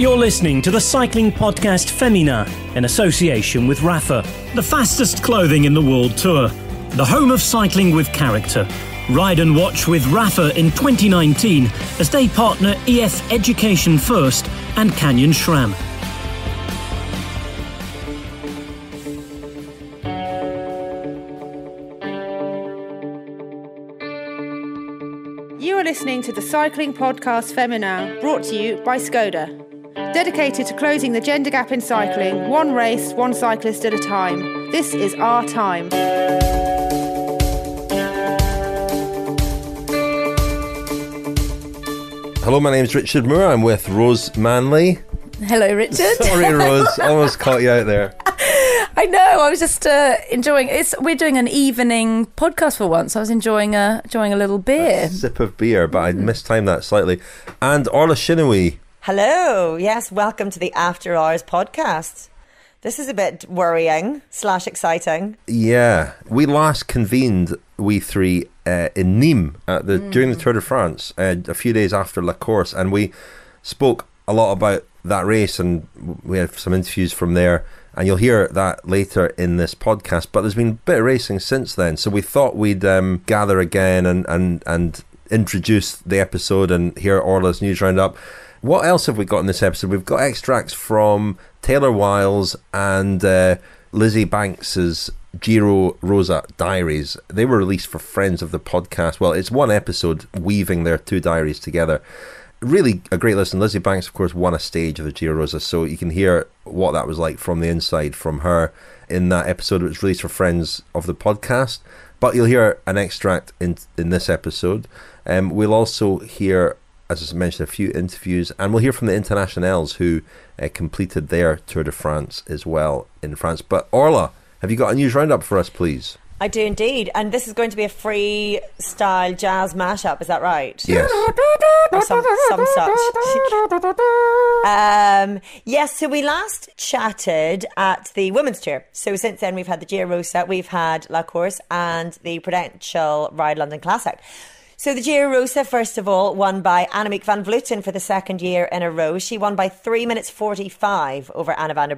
You're listening to the cycling podcast Femina, in association with Rafa, the fastest clothing in the World Tour, the home of cycling with character. Ride and watch with Rafa in 2019 as they partner EF Education First and Canyon Schramm. You are listening to the cycling podcast Femina, brought to you by Skoda. Dedicated to closing the gender gap in cycling, one race, one cyclist at a time. This is our time. Hello, my name is Richard Moore. I'm with Rose Manley. Hello, Richard. Sorry, Rose. Almost caught you out there. I know. I was just enjoying it. We're doing an evening podcast for once. I was enjoying a little beer. A sip of beer, but I mistimed that slightly. And Orla Shinaway. Hello, yes, welcome to the After Hours podcast. This is a bit worrying / exciting. Yeah, we last convened, we three, in Nîmes during the Tour de France, a few days after La Course, and we spoke a lot about that race, and we had some interviews from there, and you'll hear that later in this podcast, but there's been a bit of racing since then, so we thought we'd gather again and introduce the episode and hear Orla's news roundup. What else have we got in this episode? We've got extracts from Taylor Wiles and Lizzie Banks's Giro Rosa diaries. They were released for friends of the podcast. Well, it's one episode weaving their two diaries together. Really a great listen. Lizzie Banks, of course, won a stage of the Giro Rosa, so you can hear what that was like from the inside from her in that episode. It was released for friends of the podcast, but you'll hear an extract in this episode. We'll also hear, as I mentioned, a few interviews, and we'll hear from the internationals who completed their Tour de France as well in France. But Orla, have you got a news roundup for us, please? I do indeed, and this is going to be a freestyle jazz mashup, is that right? Yes. Or some such. Yes, so we last chatted at the Women's Tour. So since then we've had the Giro Rosa, we've had La Course and the Prudential Ride London Classic. So the Giro Rosa, first of all, won by Annemiek van Vleuten for the second year in a row. She won by 3 minutes 45 over Anna van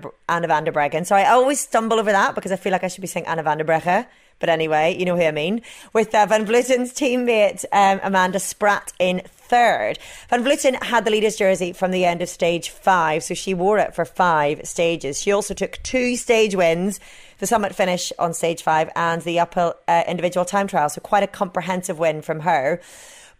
der Breggen. So I always stumble over that because I feel like I should be saying Anna van der Breggen. But anyway, you know who I mean. With Van Vleuten's teammate, Amanda Spratt, in third. Van Vleuten had the leader's jersey from the end of stage 5, so she wore it for 5 stages. She also took 2 stage wins, the summit finish on stage 5 and the uphill individual time trial. So quite a comprehensive win from her.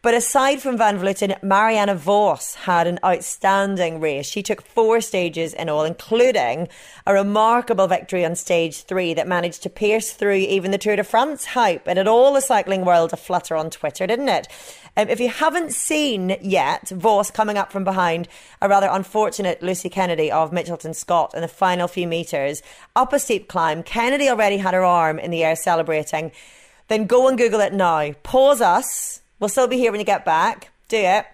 But aside from Van Vleuten, Marianne Vos had an outstanding race. She took 4 stages in all, including a remarkable victory on stage 3 that managed to pierce through even the Tour de France hype and had all the cycling world aflutter on Twitter, didn't it? If you haven't seen yet, Vos coming up from behind a rather unfortunate Lucy Kennedy of Mitchelton Scott in the final few metres, up a steep climb. Kennedy already had her arm in the air celebrating. Then go and Google it now. Pause us. We'll still be here when you get back. Do it.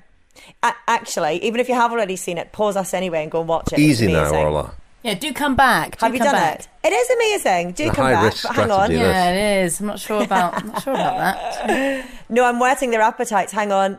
Actually, even if you have already seen it, pause us anyway and go and watch it. Easy now, Orla. Yeah, do come back. Have you done it? It is amazing. Do come back. But hang on. Yeah, it is. I'm not sure about that. No, I'm whetting their appetites. Hang on.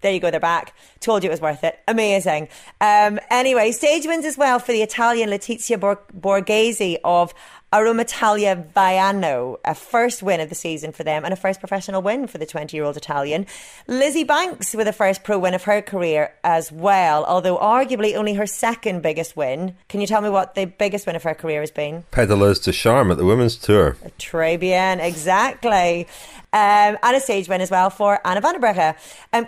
There you go, they're back. Told you it was worth it. Amazing. Anyway, stage wins as well for the Italian Letizia Borghese of Arumitalia Vaiano, a first win of the season for them and a first professional win for the 20-year-old Italian. Lizzie Banks with a first pro win of her career as well, although arguably only her second biggest win. Can you tell me what the biggest win of her career has been? Pédaleuse de Charme at the Women's Tour. Très bien, exactly. And a stage win as well for Anna van der Breggen.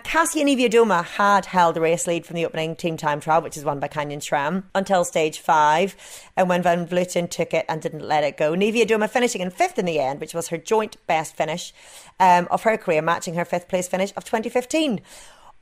Cassiani Viadoma had held the race lead from the opening team time trial, which is won by Canyon Schramm, until stage 5, and when Van Vleuten took it and didn't let it go. Viadoma finishing in 5th in the end, which was her joint best finish of her career, matching her 5th place finish of 2015.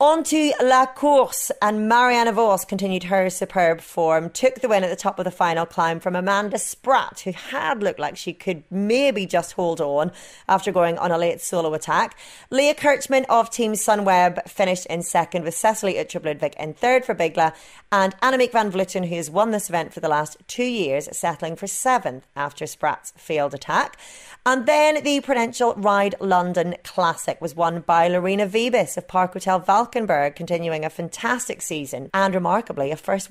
On to La Course, and Marianne Vos continued her superb form, took the win at the top of the final climb from Amanda Spratt, who had looked like she could maybe just hold on after going on a late solo attack. Leah Kirchman of Team Sunweb finished in second, with Cecily Utrecht-Ludwig in third for Bigla, and Annemiek van Vleuten, who has won this event for the last 2 years, settling for 7th after Spratt's failed attack. And then the Prudential Ride London Classic was won by Lorena Wiebes of Parkhotel Valkyrie, Hockenberg continuing a fantastic season and remarkably a first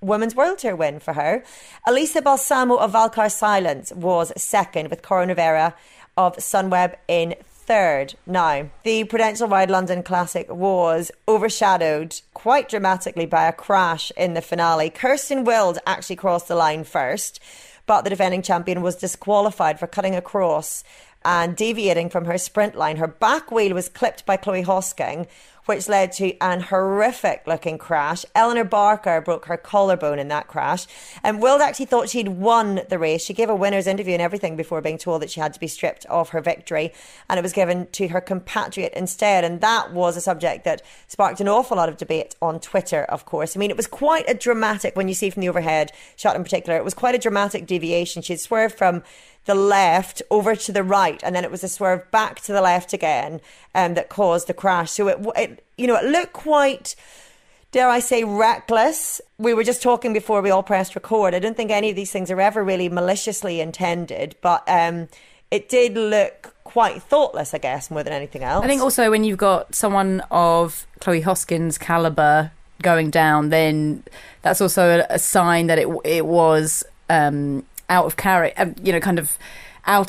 Women's World Tour win for her. Elisa Balsamo of Valcar Silence was second, with Corin Rivera of Sunweb in third. Now, the Prudential Ride London Classic was overshadowed quite dramatically by a crash in the finale. Kirsten Wild actually crossed the line first, but the defending champion was disqualified for cutting across and deviating from her sprint line. Her back wheel was clipped by Chloe Hosking, which led to an horrific-looking crash. Eleanor Barker broke her collarbone in that crash. And Wild actually thought she'd won the race. She gave a winner's interview and everything before being told that she had to be stripped of her victory. And it was given to her compatriot instead. And that was a subject that sparked an awful lot of debate on Twitter, of course. I mean, it was quite a dramatic, when you see from the overhead shot in particular, it was quite a dramatic deviation. She'd swerved from the left over to the right, and then it was a swerve back to the left again that caused the crash. So it looked quite, dare I say, reckless. We were just talking before we all pressed record. I don't think any of these things are ever really maliciously intended, but it did look quite thoughtless, I guess, more than anything else. I think also when you've got someone of Chloe Hosking's calibre going down, then that's also a sign that it was out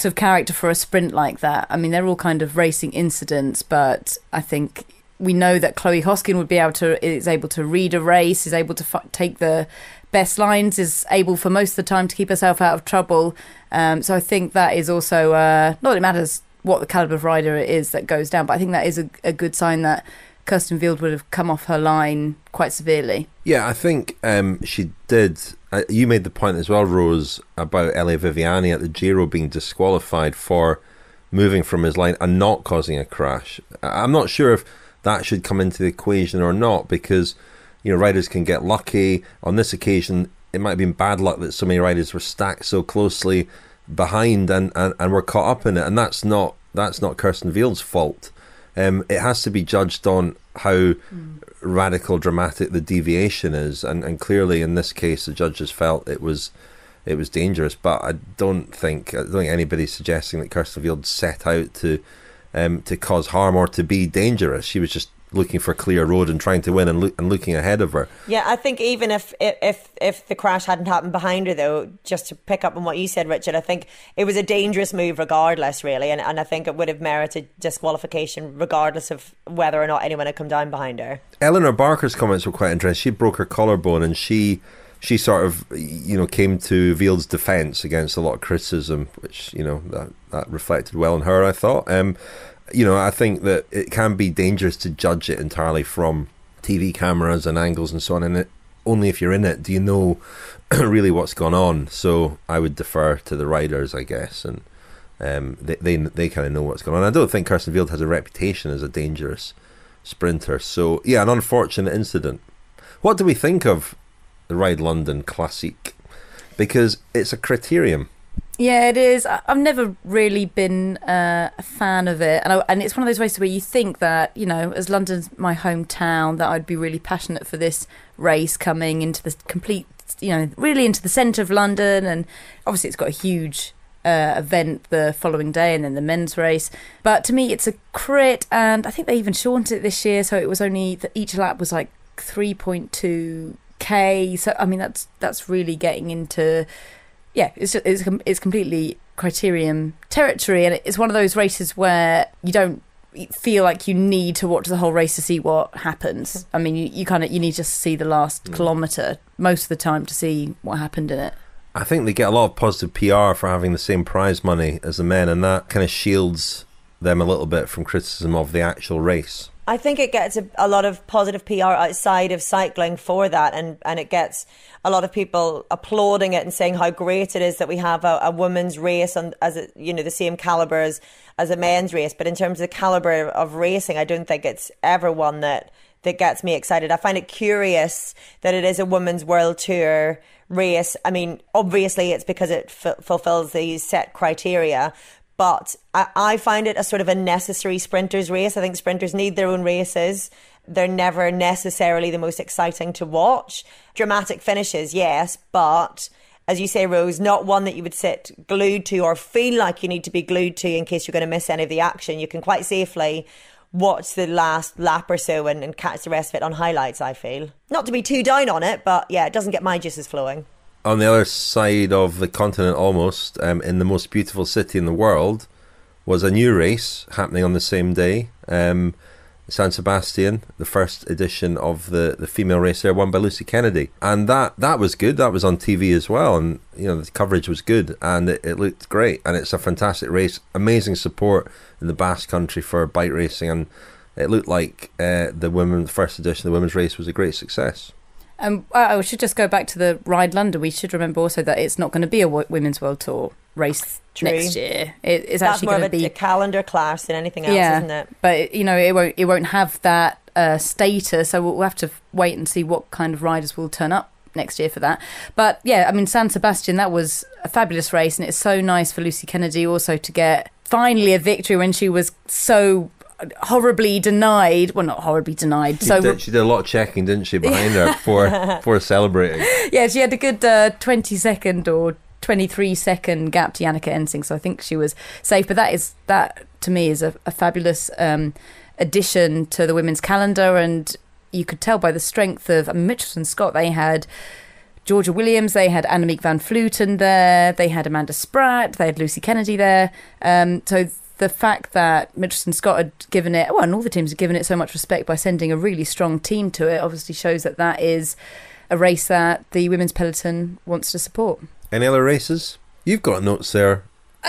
of character for a sprint like that. I mean, they're all kind of racing incidents, but I think we know that Chloe Hosking is able to read a race, is able to take the best lines, is able for most of the time to keep herself out of trouble. So I think that is also not that it matters what the calibre of rider it is that goes down, but I think that is a good sign that Kirsten Wild would have come off her line quite severely. Yeah, I think she did. You made the point as well, Rose, about Elia Viviani at the Giro being disqualified for moving from his line and not causing a crash. I'm not sure if that should come into the equation or not, because riders can get lucky. On this occasion, it might have been bad luck that so many riders were stacked so closely behind and were caught up in it, and that's not Kirsten Wild's fault. It has to be judged on how radical, dramatic the deviation is, and clearly in this case the judges felt it was dangerous. But I don't think anybody's suggesting that Kirsten Wild set out to cause harm or to be dangerous. She was just looking for clear road and trying to win and looking ahead of her. Yeah, I think even if the crash hadn't happened behind her, though, just to pick up on what you said, Richard, I think it was a dangerous move regardless, really, and I think it would have merited disqualification regardless of whether or not anyone had come down behind her. Eleanor Barker's comments were quite interesting. She broke her collarbone and she sort of came to Wild's defence against a lot of criticism, which that reflected well on her, I thought. I think that it can be dangerous to judge it entirely from TV cameras and angles and so on. And only if you're in it do you know really what's gone on. So I would defer to the riders, I guess, and they kind of know what's going on. I don't think Kirsten Wild has a reputation as a dangerous sprinter. So yeah, an unfortunate incident. What do we think of the Ride London Classic? Because it's a criterium. Yeah, it is. I've never really been a fan of it. And it's one of those races where you think that, as London's my hometown, that I'd be really passionate for this race coming into the complete, really into the centre of London. And obviously it's got a huge event the following day and then the men's race. But to me, it's a crit. And I think they even shortened it this year. So it was only, each lap was like 3.2k. So, I mean, that's really getting into... Yeah, it's completely criterium territory, and it's one of those races where you don't feel like you need to watch the whole race to see what happens. I mean, you need just to see the last kilometre most of the time to see what happened in it. I think they get a lot of positive PR for having the same prize money as the men, and that kind of shields them a little bit from criticism of the actual race. I think it gets a lot of positive PR outside of cycling for that, and it gets a lot of people applauding it and saying how great it is that we have a women's race and the same calibre as a men's race. But in terms of the calibre of racing, I don't think it's ever one that gets me excited. I find it curious that it is a women's World Tour race. I mean, obviously it's because it fulfills these set criteria. But I find it a sort of a necessary sprinter's race. I think sprinters need their own races. They're never necessarily the most exciting to watch. Dramatic finishes, yes, but as you say, Rose, not one that you would sit glued to or feel like you need to be glued to in case you're going to miss any of the action. You can quite safely watch the last lap or so and catch the rest of it on highlights, I feel. Not to be too down on it, but yeah, it doesn't get my juices flowing. On the other side of the continent almost, in the most beautiful city in the world, was a new race happening on the same day. San Sebastian, the first edition of the female race there, won by Lucy Kennedy. And that was good. That was on TV as well. And, you know, the coverage was good and it looked great. And it's a fantastic race. Amazing support in the Basque Country for bike racing. And it looked like the first edition of the women's race was a great success. I should just go back to the Ride London. We should remember also that it's not going to be a Women's World Tour race next year. It's actually more of a calendar clash than anything else, isn't it? But, you know, it won't have that status. So we'll have to wait and see what kind of riders will turn up next year for that. But yeah, I mean, San Sebastian, that was a fabulous race. And it's so nice for Lucy Kennedy also to get finally a victory when she was so horribly denied. Well, not horribly denied. She did a lot of checking, didn't she, behind her before celebrating. Yeah, she had a good 20-second or 23-second gap to Janneke Ensing, so I think she was safe. But that to me is a fabulous addition to the women's calendar, and you could tell by the strength of Mitchelton Scott. They had Georgia Williams, they had Annemiek van Vleuten there, they had Amanda Spratt, they had Lucy Kennedy there. So the fact that Mitchelton Scott had given it, well, and all the teams had given it so much respect by sending a really strong team to it, obviously shows that is a race that the women's peloton wants to support. Any other races? You've got notes there,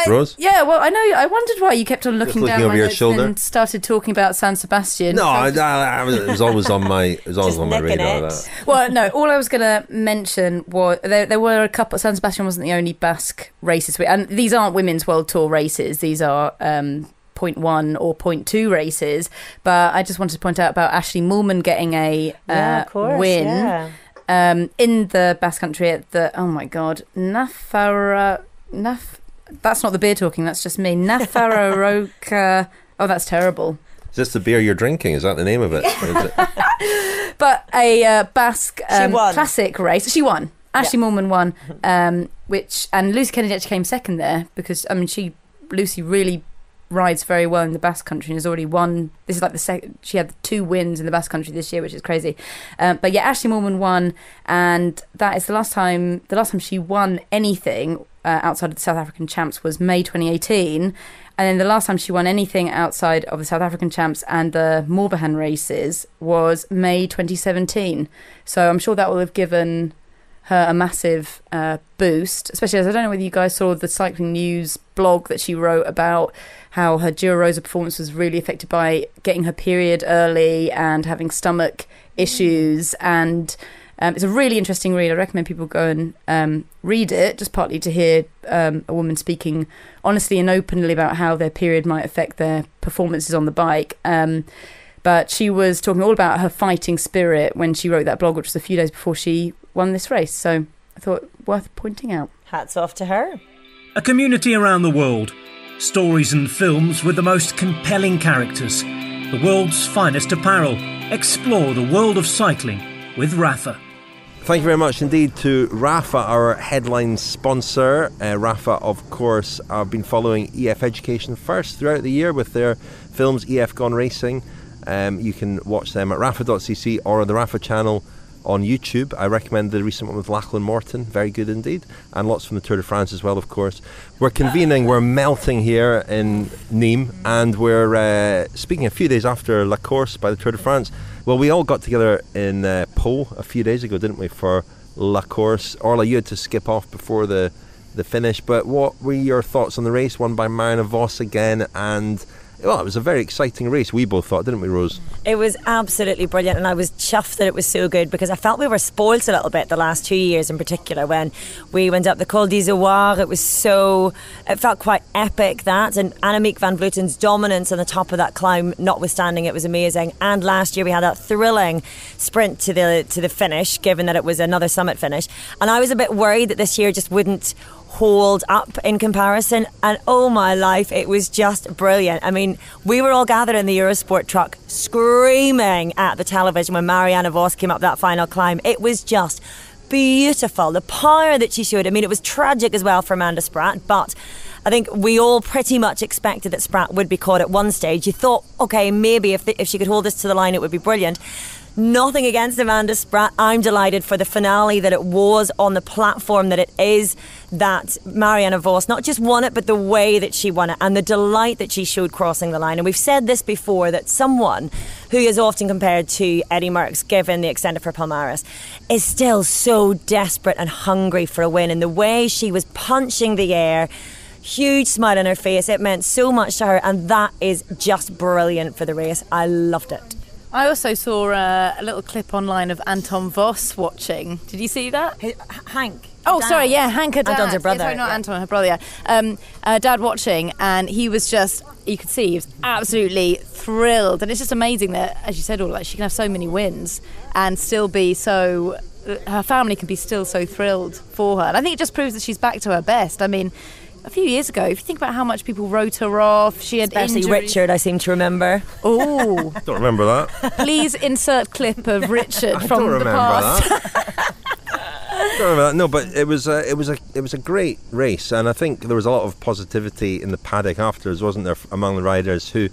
Rose. Yeah, well, I know. I wondered why you kept on looking down over your shoulder and started talking about San Sebastian. No, it was always on my radar. That. Well, no, all I was going to mention was there were a couple. San Sebastian wasn't the only Basque races, and these aren't Women's World Tour races. These are 0.1 or 0.2 races. But I just wanted to point out about Ashley Moorman getting a win. Yeah. In the Basque Country at the, oh my God, that's not the beer talking, that's just me, Nafarroaroca, oh that's terrible. Is this the beer you're drinking? Is that the name of it? But a Basque classic race, she won, Ashley Moorman won, and Lucy Kennedy actually came second there, because I mean Lucy really rides very well in the Basque Country and has already won. This is like the second, she had 2 wins in the Basque Country this year, which is crazy. But yeah, Ashley Moorman won, and that is the last time she won anything outside of the South African Champs was May 2018, and then the last time she won anything outside of the South African Champs and the Morbihan races was May 2017. So I'm sure that will have given her a massive boost, especially as I don't know whether you guys saw the Cycling News blog that she wrote about how her Giro Rosa performance was really affected by getting her period early and having stomach issues, and it's a really interesting read. I recommend people go and read it, just partly to hear a woman speaking honestly and openly about how their period might affect their performances on the bike. But she was talking all about her fighting spirit when she wrote that blog, which was a few days before she won this race. So I thought worth pointing out. Hats off to her. A community around the world. Stories and films with the most compelling characters. The world's finest apparel. Explore the world of cycling with Rafa. Thank you very much indeed to Rafa, our headline sponsor. Rafa, of course, I've been following EF Education First throughout the year with their films EF Gone Racing. You can watch them at rafa.cc or on the Rafa channel on YouTube. I recommend the recent one with Lachlan Morton, very good indeed, and lots from the Tour de France as well, of course. We're convening, we're melting here in Nîmes, and we're speaking a few days after La Course by the Tour de France. Well, we all got together in Pau a few days ago, didn't we, for La Course. Orla, you had to skip off before the finish, but what were your thoughts on the race won by Marianne Vos again? And well, it was a very exciting race, we both thought, didn't we, Rose? It was absolutely brilliant, and I was chuffed that it was so good, because I felt we were spoilt a little bit the last 2 years in particular when we went up the Col d'Izoard. It felt quite epic, that, and Annemiek van Vleuten's dominance on the top of that climb notwithstanding, it was amazing. And last year we had that thrilling sprint to the finish, given that it was another summit finish, and I was a bit worried that this year just wouldn't hold up in comparison, and oh my life, it was just brilliant. I mean, we were all gathered in the Eurosport truck screaming at the television when Marianne Vos came up that final climb. It was just beautiful, the power that she showed. I mean, it was tragic as well for Amanda Spratt, but I think we all pretty much expected that Spratt would be caught at one stage. You thought, okay, maybe if she could hold this to the line, it would be brilliant. Nothing against Amanda Spratt. I'm delighted for the finale that it was on the platform that it is, that Marianne Vos not just won it, but the way that she won it and the delight that she showed crossing the line. And we've said this before, that someone who is often compared to Eddie Merckx, given the extent of her palmarès, is still so desperate and hungry for a win. And the way she was punching the air, huge smile on her face, it meant so much to her, and that is just brilliant for the race. I loved it. I also saw a little clip online of Anton Vos watching. Did you see that? Hank. Oh, dad. Sorry, yeah, Hank, her dad. Anton's her brother. Yeah, sorry, not yeah. Anton, her brother, yeah. Dad watching, and he was just, you could see, he was absolutely thrilled. And it's just amazing that, as you said, all that, she can have so many wins and still be so, her family can be still so thrilled for her. And I think it just proves that she's back to her best. I mean, a few years ago, if you think about how much people wrote her off, she had injuries. Especially Richard, I seem to remember. Oh, don't remember that. Please insert clip of Richard from the past. Don't remember that. No, but it was a great race, and I think there was a lot of positivity in the paddock afterwards, wasn't there, among the riders who,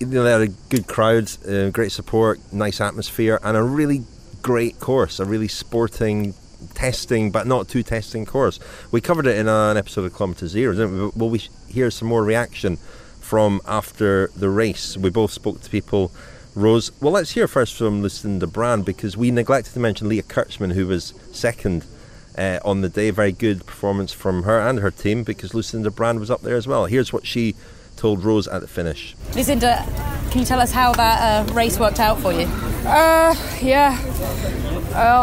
you know, they had a good crowd, great support, nice atmosphere, and a really great course, a really sporting, testing but not too testing course. We covered it in an episode of Kilometre Zero, didn't we? Well, we hear some more reaction from after the race. We both spoke to people. Rose, well, let's hear first from Lucinda Brand, because we neglected to mention Leah Kurtzman, who was second on the day. Very good performance from her and her team, because Lucinda Brand was up there as well. Here's what she told Rose at the finish. Lucinda, can you tell us how that race worked out for you?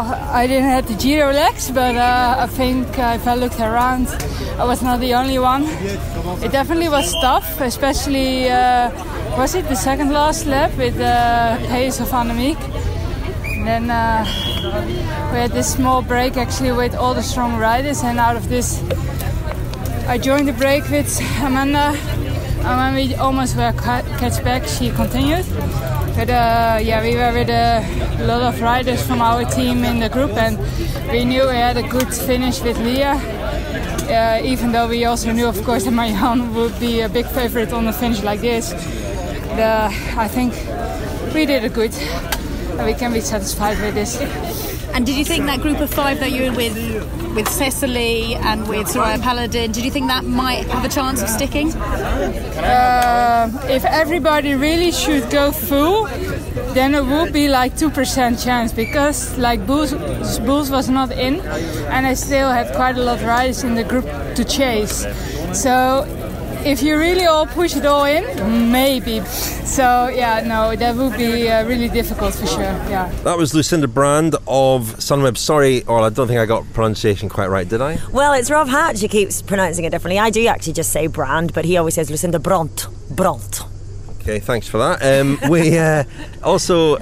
I didn't have the Giro legs, but I think if I looked around, I was not the only one. It definitely was tough, especially, was it the second last lap with the pace of Annemiek? And then we had this small break actually with all the strong riders, and out of this I joined the break with Amanda. And when we almost were catch back, she continued. But we were with a lot of riders from our team in the group, and we knew we had a good finish with Leah. Even though we also knew, of course, that Marianne would be a big favorite on a finish like this. I think we did it good, and we can be satisfied with this. And did you think that group of five that you were with Cecily and with Soraya Paladin, did you think that might have a chance of sticking? If everybody really should go full, then it would be like 2% chance, because like Boels was not in, and I still had quite a lot of riders in the group to chase. So if you really all push it all in, maybe. So, that would be really difficult for sure, yeah. That was Lucinda Brand of Sunweb. Sorry, Orla, I don't think I got pronunciation quite right, did I? Well, it's Rob Hatch who keeps pronouncing it differently. I do actually just say Brand, but he always says Lucinda Brand. Okay, thanks for that. We also,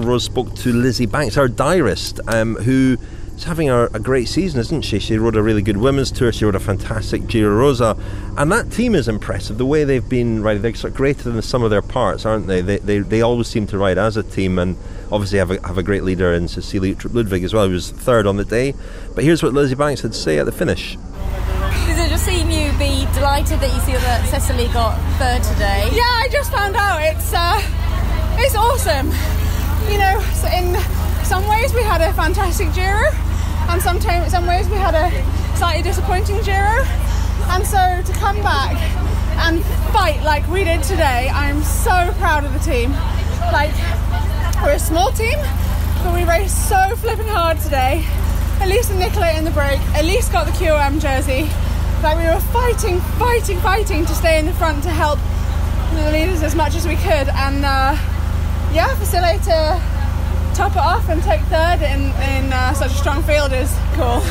Rose, spoke to Lizzie Banks, our diarist, who... She's having a great season, isn't she? She rode a really good women's tour. She rode a fantastic Giro Rosa. And that team is impressive. The way they've been riding, they're sort of greater than the sum of their parts, aren't they? They always seem to ride as a team, and obviously have a great leader in Cecilia Ludwig as well, who was third on the day. But here's what Lizzie Banks had to say at the finish. Does it just seem you be delighted that you see that Cecily got third today? Yeah, I just found out. It's awesome. You know, in some ways we had a fantastic Giro, and some ways we had a slightly disappointing Giro, and so to come back and fight like we did today, I'm so proud of the team. Like, we're a small team, but we raced so flipping hard today. Elise and Nicola in the break, Elise got the QOM jersey. Like, we were fighting to stay in the front to help the leaders as much as we could, and for Cecilia to top it off and take third in such a strong field is cool.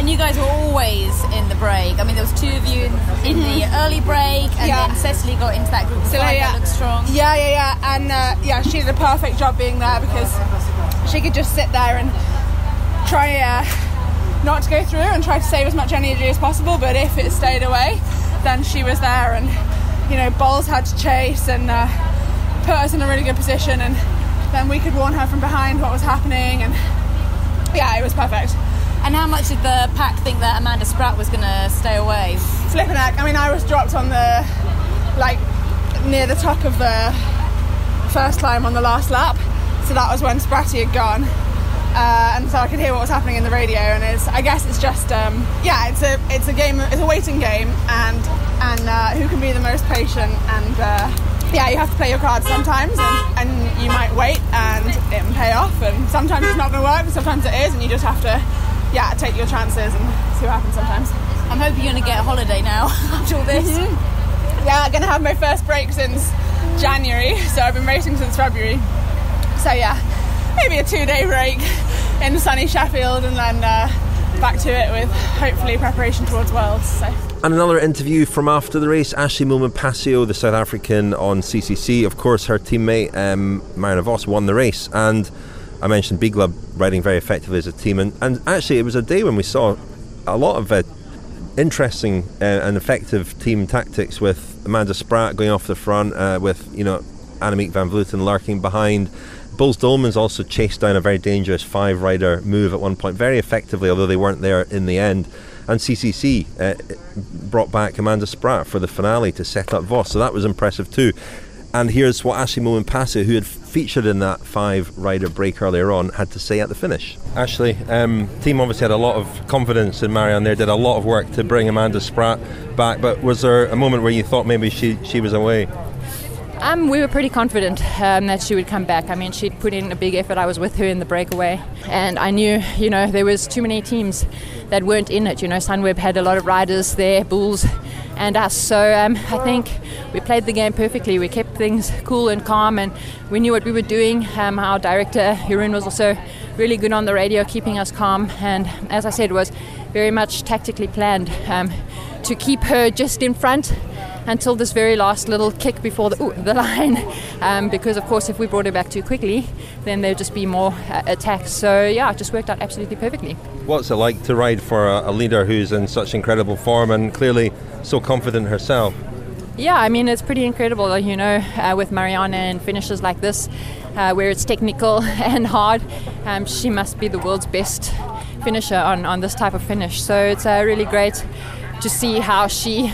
And you guys were always in the break. I mean, there was two of you in the early break, and then Cecily got into that group of five that looked strong. Yeah. And she did a perfect job being there, because she could just sit there and try not to go through and try to save as much energy as possible. But if it stayed away, then she was there, and Boels had to chase and put us in a really good position, and then we could warn her from behind what was happening, and it was perfect. And how much did the pack think that Amanda Spratt was going to stay away? flipping heck. I mean, I was dropped on the, like, near the top of the first climb on the last lap, so that was when Sprati had gone, and so I could hear what was happening in the radio. And it's, I guess it's just, yeah, it's a game, it's a waiting game, and who can be the most patient, and yeah, you have to play your cards sometimes, and you might wait and it can pay off, and sometimes it's not going to work, but sometimes it is, and you just have to, yeah, take your chances and see what happens sometimes. I'm hoping you're going to get a holiday now after all this. Mm-hmm. Yeah, I'm going to have my first break since January, so I've been racing since February. So yeah, maybe a 2-day break in sunny Sheffield, and then back to it with hopefully preparation towards Worlds. So. And another interview from after the race, Ashleigh Moman-Paseo, the South African on CCC. Of course, her teammate Marianne Vos won the race, and I mentioned Bigla riding very effectively as a team. And actually, it was a day when we saw a lot of interesting and effective team tactics, with Amanda Spratt going off the front, with, you know, Annemiek van Vleuten lurking behind. Boels Dolmans also chased down a very dangerous 5-rider move at one point very effectively, although they weren't there in the end. And CCC brought back Amanda Spratt for the finale to set up Vos, so that was impressive too. And here's what Ashleigh Moman-Paseo, who had featured in that 5-rider break earlier on, had to say at the finish. Ashleigh, team obviously had a lot of confidence in Marianne there, did a lot of work to bring Amanda Spratt back, but was there a moment where you thought maybe she was away? We were pretty confident that she would come back. I mean, she'd put in a big effort. I was with her in the breakaway, and I knew, you know, there was too many teams that weren't in it. You know, Sunweb had a lot of riders there, Bulls and us. So I think we played the game perfectly. We kept things cool and calm, and we knew what we were doing. Our director, Jeroen, was also really good on the radio, keeping us calm. And as I said, it was very much tactically planned to keep her just in front until this very last little kick before the line, because of course if we brought her back too quickly, then there'd just be more attacks. So yeah, it just worked out absolutely perfectly. What's it like to ride for a leader who's in such incredible form and clearly so confident herself? Yeah, I mean, it's pretty incredible, you know, with Marianne and finishes like this, where it's technical and hard. She must be the world's best finisher on this type of finish. So it's really great to see how she,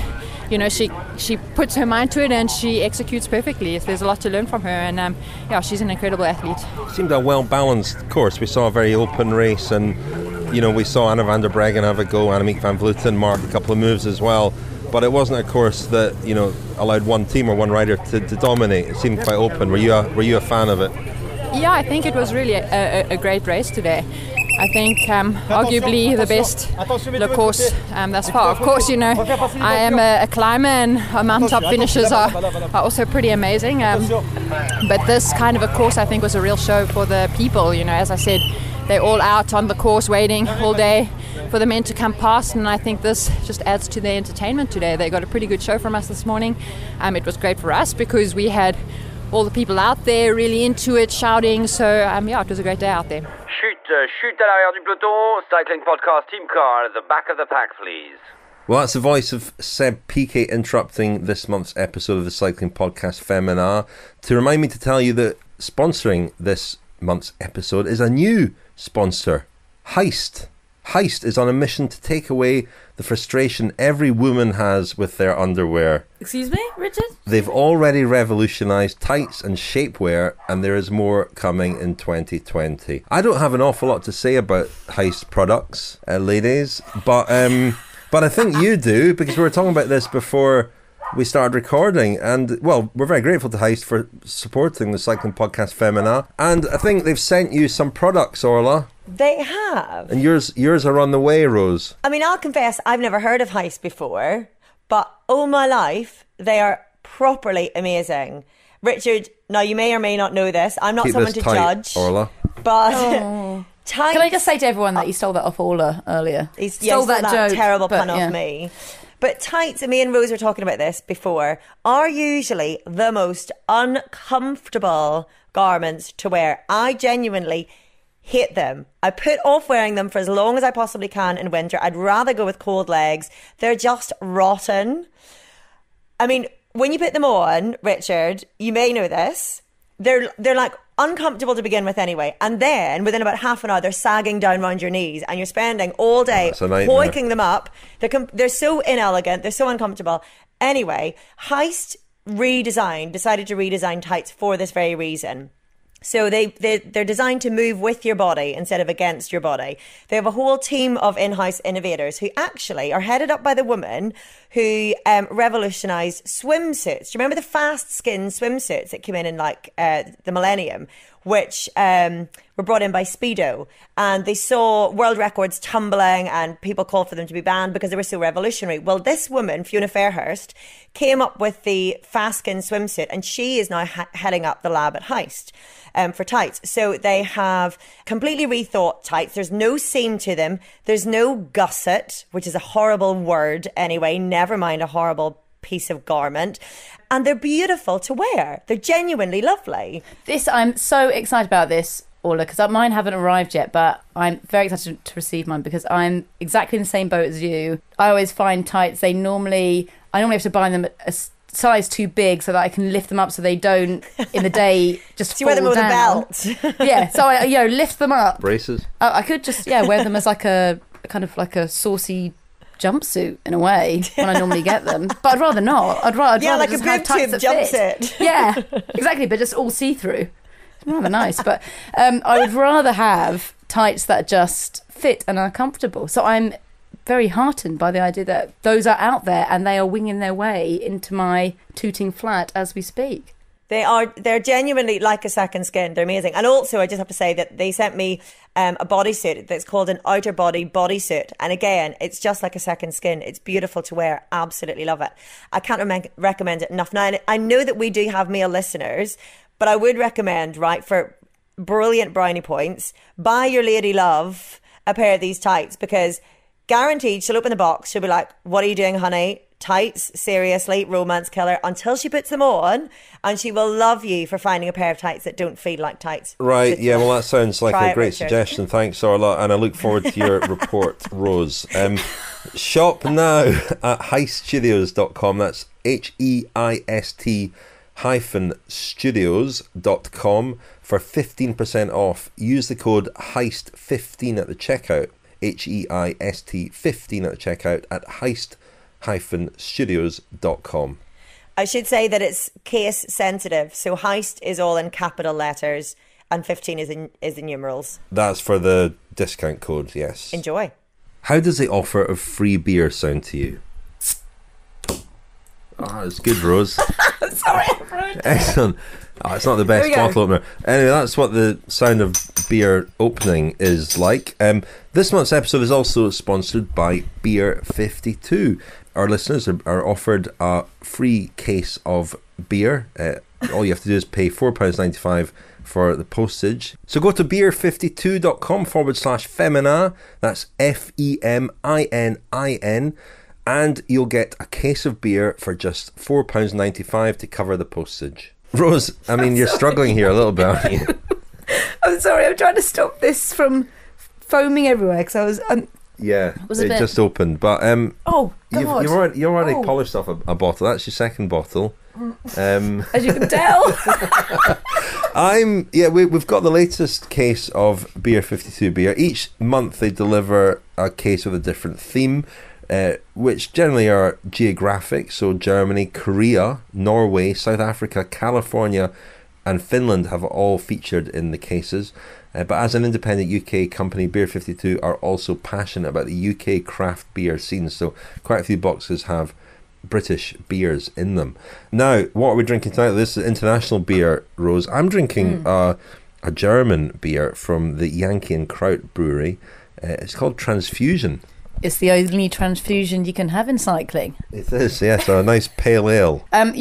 you know, she puts her mind to it and she executes perfectly. There's a lot to learn from her, and yeah, she's an incredible athlete. Seemed a well-balanced course. We saw a very open race, and, you know, we saw Anna van der Breggen have a go, Annemiek van Vleuten mark a couple of moves as well, but it wasn't a course that, you know, allowed one team or one rider to dominate. It seemed quite open. Were you a fan of it? Yeah, I think it was really a great race today. I think arguably the best Le Course thus far. Of course, you know, I am a climber, and our mountaintop finishes are also pretty amazing. But this kind of a course, I think, was a real show for the people. You know, as I said, they're all out on the course waiting all day for the men to come past, and I think this just adds to their entertainment today. They got a pretty good show from us this morning. It was great for us because we had all the people out there really into it, shouting. So yeah, it was a great day out there. Chute à l'arrière du peloton, cycling podcast team car at the back of the pack, please. Well, that's the voice of Seb Piquet interrupting this month's episode of the cycling podcast Femina to remind me to tell you that sponsoring this month's episode is a new sponsor, Heist. Heist is on a mission to take away the frustration every woman has with their underwear. Excuse me, Richard? They've already revolutionised tights and shapewear, and there is more coming in 2020. I don't have an awful lot to say about Heist products, ladies, but I think you do, because we were talking about this before we started recording, and, well, we're very grateful to Heist for supporting the cycling podcast Femina, and I think they've sent you some products, Orla. They have. And yours are on the way, Rose. I mean, I'll confess, I've never heard of Heist before, but all my life, they are properly amazing. Richard, now you may or may not know this. I'm not someone to judge, Orla. But tights. Can I just say to everyone that you stole that off Orla earlier? He stole that joke, terrible pun off me. But tights, and me and Rose were talking about this before, are usually the most uncomfortable garments to wear. I genuinely hate them. I put off wearing them for as long as I possibly can in winter. I'd rather go with cold legs. They're just rotten. I mean, when you put them on, Richard, you may know this, they're like uncomfortable to begin with anyway, and then within about half an hour they're sagging down round your knees and you're spending all day hoiking them up. They're so inelegant, they're so uncomfortable. Anyway, Heist decided to redesign tights for this very reason. So they're designed to move with your body instead of against your body. They have a whole team of in-house innovators who actually are headed up by the woman who revolutionized swimsuits. Do you remember the fast skin swimsuits that came in like the millennium, which were brought in by Speedo, and they saw world records tumbling and people called for them to be banned because they were so revolutionary? Well, this woman, Fiona Fairhurst, came up with the fast skin swimsuit, and she is now heading up the lab at Heist for tights. So they have completely rethought tights. There's no seam to them. There's no gusset, which is a horrible word anyway, never mind a horrible piece of garment, and they're beautiful to wear. They're genuinely lovely. I'm so excited about this, Orla, because mine haven't arrived yet, but I'm very excited to receive mine because I'm exactly in the same boat as you. I always find tights, I normally have to buy them a size too big so that I can lift them up so they don't in the day just so fall down. You wear them with a belt. Yeah, so I lift them up. Braces. I could just wear them as like a kind of like a saucy jumpsuit in a way when I normally get them, but I'd rather not. I'd rather like just have tights that fit. Yeah, exactly, but just all see-through. It's rather nice, but I would rather have tights that just fit and are comfortable. So I'm very heartened by the idea that those are out there and they are winging their way into my tooting flat as we speak. They're genuinely like a second skin. They're amazing. And also, I just have to say that they sent me a bodysuit that's called an outer body bodysuit. And again, it's just like a second skin. It's beautiful to wear. Absolutely love it. I can't recommend it enough. Now, I know that we do have male listeners, but I would recommend, right, for brilliant brownie points, buy your lady love a pair of these tights, because guaranteed she'll open the box. She'll be like, "What are you doing, honey? Tights, seriously, romance killer," until she puts them on, and she will love you for finding a pair of tights that don't feel like tights. Right, yeah, well, that sounds like a great suggestion. Thanks, Orla, and I look forward to your report, Rose. Shop now at heiststudios.com. That's heist-studios.com for 15% off. Use the code HEIST15 at the checkout, HEIST 15 at the checkout at heist-studios.com. I should say that it's case sensitive, so Heist is all in capital letters and 15 is in numerals. That's for the discount code, yes. Enjoy. How does the offer of free beer sound to you? Oh, it's good, Rose. Sorry, Rose. Excellent. Oh, it's not the best bottle opener. Anyway, that's what the sound of beer opening is like. This month's episode is also sponsored by Beer 52. Our listeners are offered a free case of beer. All you have to do is pay £4.95 for the postage. So go to beer52.com/Femina. That's Femininin. And you'll get a case of beer for just £4.95 to cover the postage. Rose, I mean, you're struggling here a little bit, aren't you? I'm sorry, I'm trying to stop this from foaming everywhere because I was... yeah, it just opened. But you've already polished off a bottle. That's your second bottle. As you can tell. We've got the latest case of Beer 52 beer. Each month they deliver a case with a different theme, which generally are geographic. So Germany, Korea, Norway, South Africa, California and Finland have all featured in the cases. But as an independent UK company, Beer 52 are also passionate about the UK craft beer scene. So quite a few boxes have British beers in them. Now, what are we drinking tonight? This is international beer, Rose. I'm drinking a German beer from the Yankee & Kraut brewery. It's called Transfusion. It's the only transfusion you can have in cycling. It is, yes. A nice pale ale. I've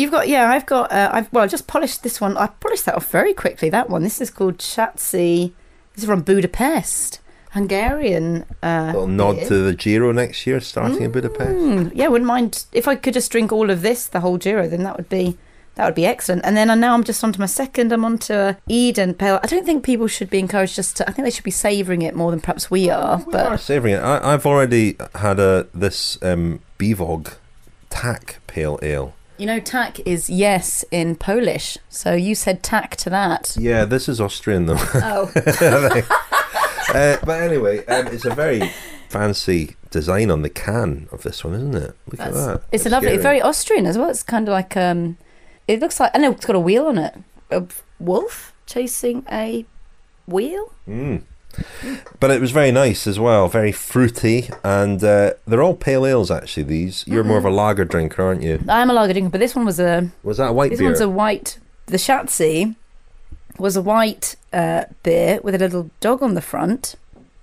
just polished this one. I polished that off very quickly, that one. This is called Schatzi. This is from Budapest, Hungarian. Little nod to the Giro next year, starting in Budapest. Yeah, wouldn't mind if I could just drink all of this, the whole Giro. Then that would be excellent. And then I'm just onto my second. I'm onto Eden Pale. I don't think people should be encouraged just to... I think they should be savouring it more than perhaps we are. We are savouring it. I've already had this Bevog Tack Pale Ale. You know, tak is yes in Polish, so you said tak to that. Yeah, this is Austrian though. Oh. But anyway, it's a very fancy design on the can of this one, isn't it? Look at that. It's lovely. It's very Austrian as well. It's kind of like, it looks like, I know it's got a wheel on it. A wolf chasing a wheel? Mm. But it was very nice as well, very fruity, and they're all pale ales actually, these. You're more of a lager drinker, aren't you? I'm a lager drinker, but this one was a... Was that a white beer? This one's a white... The Schatzi was a white beer with a little dog on the front.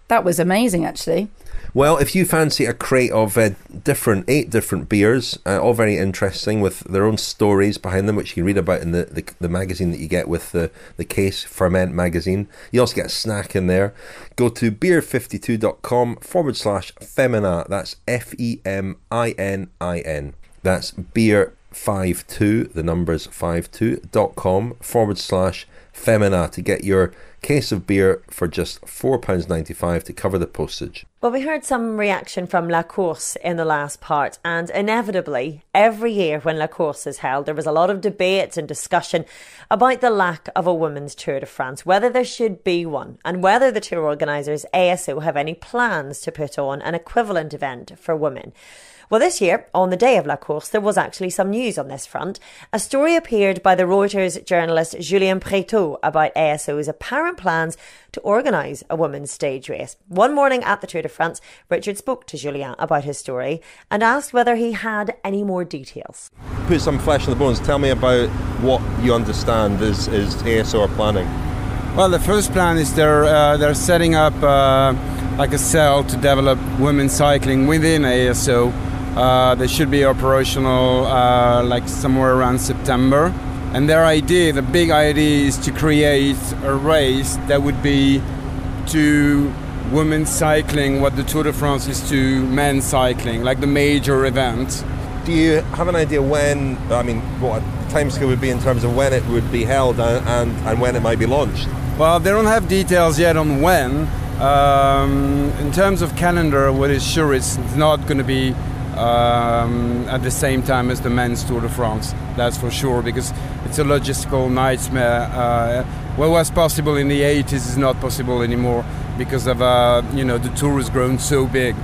That was amazing actually. Well, if you fancy a crate of eight different beers, all very interesting with their own stories behind them, which you can read about in the magazine that you get with the case, Ferment magazine. You also get a snack in there. Go to beer52.com/Femina. That's Femininin. That's beer52, the numbers 52.com/Femina to get your case of beer for just £4.95 to cover the postage. Well, we heard some reaction from La Course in the last part, and inevitably, every year when La Course is held, there was a lot of debate and discussion about the lack of a women's Tour de France, whether there should be one, and whether the tour organisers, ASO, have any plans to put on an equivalent event for women. Well, this year, on the day of La Course, there was actually some news on this front. A story appeared by the Reuters journalist Julien Préteau about ASO's apparent plans to organise a women's stage race. One morning at the Tour de France, Richard spoke to Julien about his story and asked whether he had any more details. Put some flesh on the bones. Tell me about what you understand is ASO are planning. Well, the first plan is they're setting up like a cell to develop women's cycling within ASO. They should be operational like somewhere around September. And their idea, the big idea, is to create a race that would be to women cycling what the Tour de France is to men cycling, like the major event. Do you have an idea when, I mean, what the timescale would be in terms of when it would be held and when it might be launched? Well, they don't have details yet on when. In terms of calendar, what is sure is it's not going to be at the same time as the men's Tour de France, that's for sure, because it's a logistical nightmare. What was possible in the 80s is not possible anymore because of the tour has grown so big,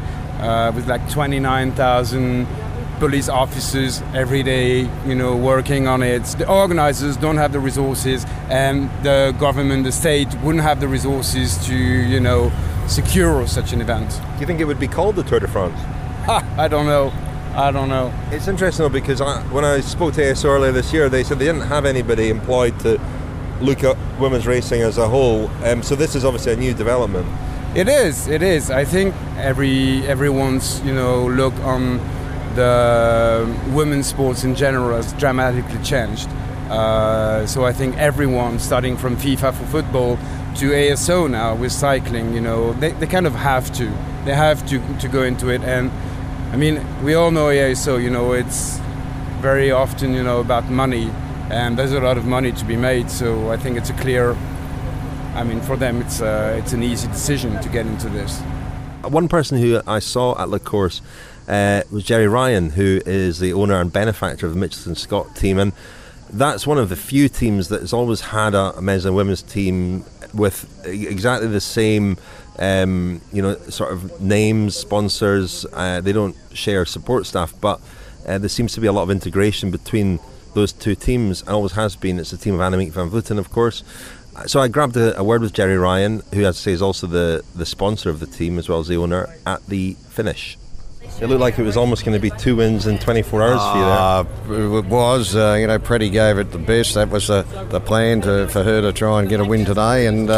with like 29,000 police officers every day, working on it. The organizers don't have the resources, and the government, the state, wouldn't have the resources to secure such an event. Do you think it would be called the Tour de France? I don't know. It's interesting though, because when I spoke to ASO earlier this year, they said they didn't have anybody employed to look at women's racing as a whole. So this is obviously a new development. It is. I think everyone's look on the women's sports in general has dramatically changed. So I think everyone, starting from FIFA for football to ASO now with cycling, they kind of have to. They have to go into it, and I mean, we all know ASO, it's very often, about money, and there's a lot of money to be made, so I think it's a clear, for them it's an easy decision to get into this. One person who I saw at La Course was Jerry Ryan, who is the owner and benefactor of the Mitchelton Scott team, and that's one of the few teams that has always had a men's and women's team with exactly the same sort of names, sponsors. They don't share support staff, but there seems to be a lot of integration between those two teams, and always has been. It's the team of Annemiek van Vleuten, of course. So I grabbed a word with Jerry Ryan, who, as I say, is also the sponsor of the team as well as the owner, at the finish. It looked like it was almost going to be two wins in 24 hours for you there. It was. Pretty gave it the best. That was the plan for her to try and get a win today, and...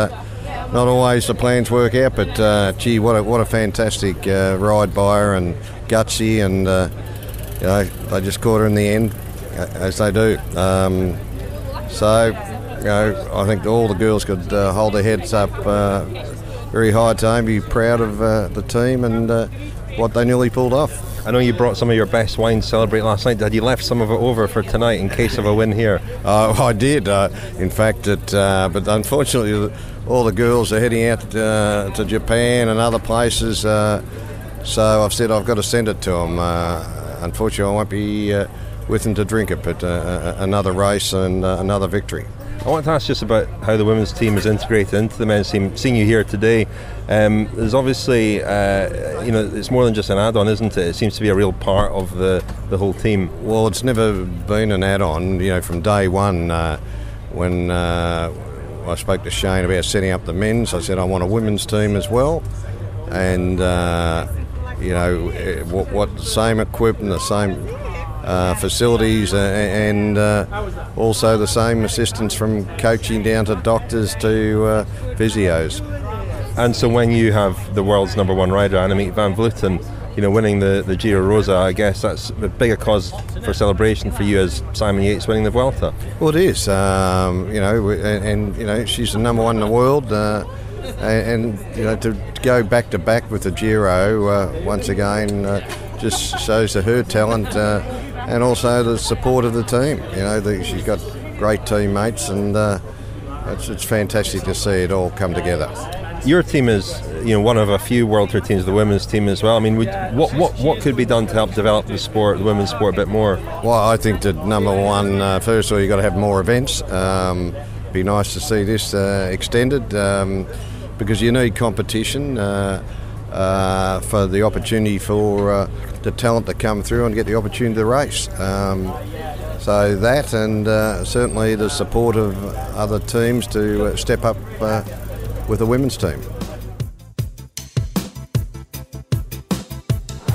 not always the plans work out, but gee, what a fantastic ride by her, and gutsy, and they just caught her in the end, as they do. I think all the girls could hold their heads up very high today, be proud of the team and what they nearly pulled off. I know you brought some of your best wine to celebrate last night. Had you left some of it over for tonight in case of a win here? I did. In fact, but unfortunately, all the girls are heading out to Japan and other places. So I've said I've got to send it to them. Unfortunately, I won't be with them to drink it, but another race and another victory. I want to ask just about how the women's team is integrated into the men's team. Seeing you here today, there's obviously, you know, it's more than just an add-on, isn't it? It seems to be a real part of the whole team. Well, it's never been an add-on. You know, from day one, when I spoke to Shane about setting up the men's, I said I want a women's team as well, and you know, what the same equipment, the same facilities, and also the same assistance from coaching down to doctors to physios. And so when you have the world's number one rider, Annemiek van Vleuten, you know, winning the Giro Rosa, I guess that's a bigger cause for celebration for you as Simon Yates winning the Vuelta. Well, it is, you know, and you know, she's the number one in the world, and you know, to go back to back with the Giro once again just shows her talent and also the support of the team. You know, she's got great teammates, and it's fantastic to see it all come together. Your team is, you know, one of a few World Tour teams, the women's team as well. I mean, what could be done to help develop the sport, the women's sport, a bit more? Well, I think that number one, first of all, you've got to have more events. It'd be nice to see this extended because you need competition for the opportunity for the talent to come through and get the opportunity to race. So that, and certainly the support of other teams to step up with the women's team.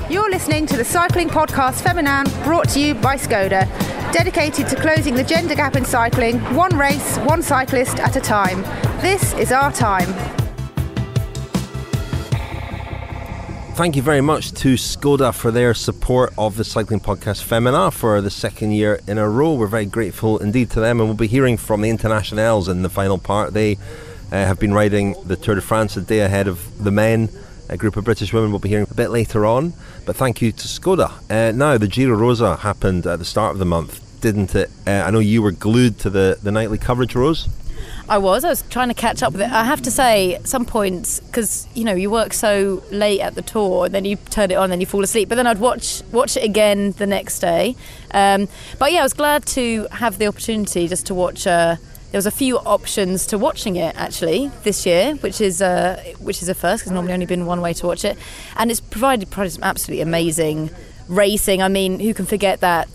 You're listening to the cycling podcast Feminin, brought to you by Skoda, dedicated to closing the gender gap in cycling, one race, one cyclist at a time. This is our time. Thank you very much to Skoda for their support of the cycling podcast Feminin for the second year in a row. We're very grateful indeed to them, and we'll be hearing from the Internationales in the final part. They have been riding the Tour de France a day ahead of the men. A group of British women we'll be hearing a bit later on, but thank you to Skoda. Now, the Giro Rosa happened at the start of the month, didn't it? I know you were glued to the nightly coverage, Rose. I was trying to catch up with it. I have to say, at some points, because you know, you work so late at the tour, and then you turn it on, then you fall asleep. But then I'd watch it again the next day. But yeah, I was glad to have the opportunity just to watch. There was a few options to watching it actually this year, which is a first, because normally only been one way to watch it, and it's provided some absolutely amazing racing. I mean, who can forget that?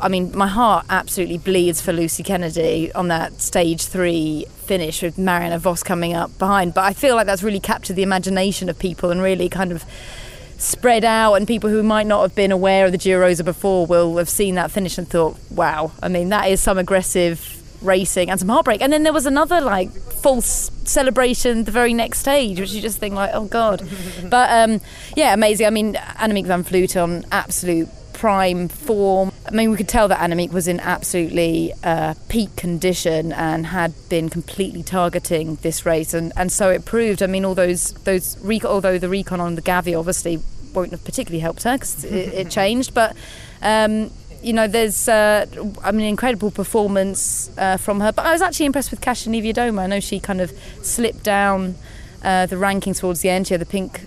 I mean, my heart absolutely bleeds for Lucy Kennedy on that stage 3 finish with Marianne Vos coming up behind. But I feel like that's really captured the imagination of people and really kind of spread out, and people who might not have been aware of the Giro Rosa before will have seen that finish and thought, wow, I mean, that is some aggressive racing and some heartbreak. And then there was another like false celebration the very next stage, which you just think like, oh god. But yeah, amazing. I mean, Annemiek van Vleuten on absolute prime form. I mean, we could tell that Annemiek was in absolutely peak condition and had been completely targeting this race, and so it proved. I mean, all those although the recon on the Gavi obviously won't have particularly helped her because it changed, but you know, there's I mean, incredible performance from her. But I was actually impressed with Kasia Niewiadoma. I know she kind of slipped down the rankings towards the end. She had the pink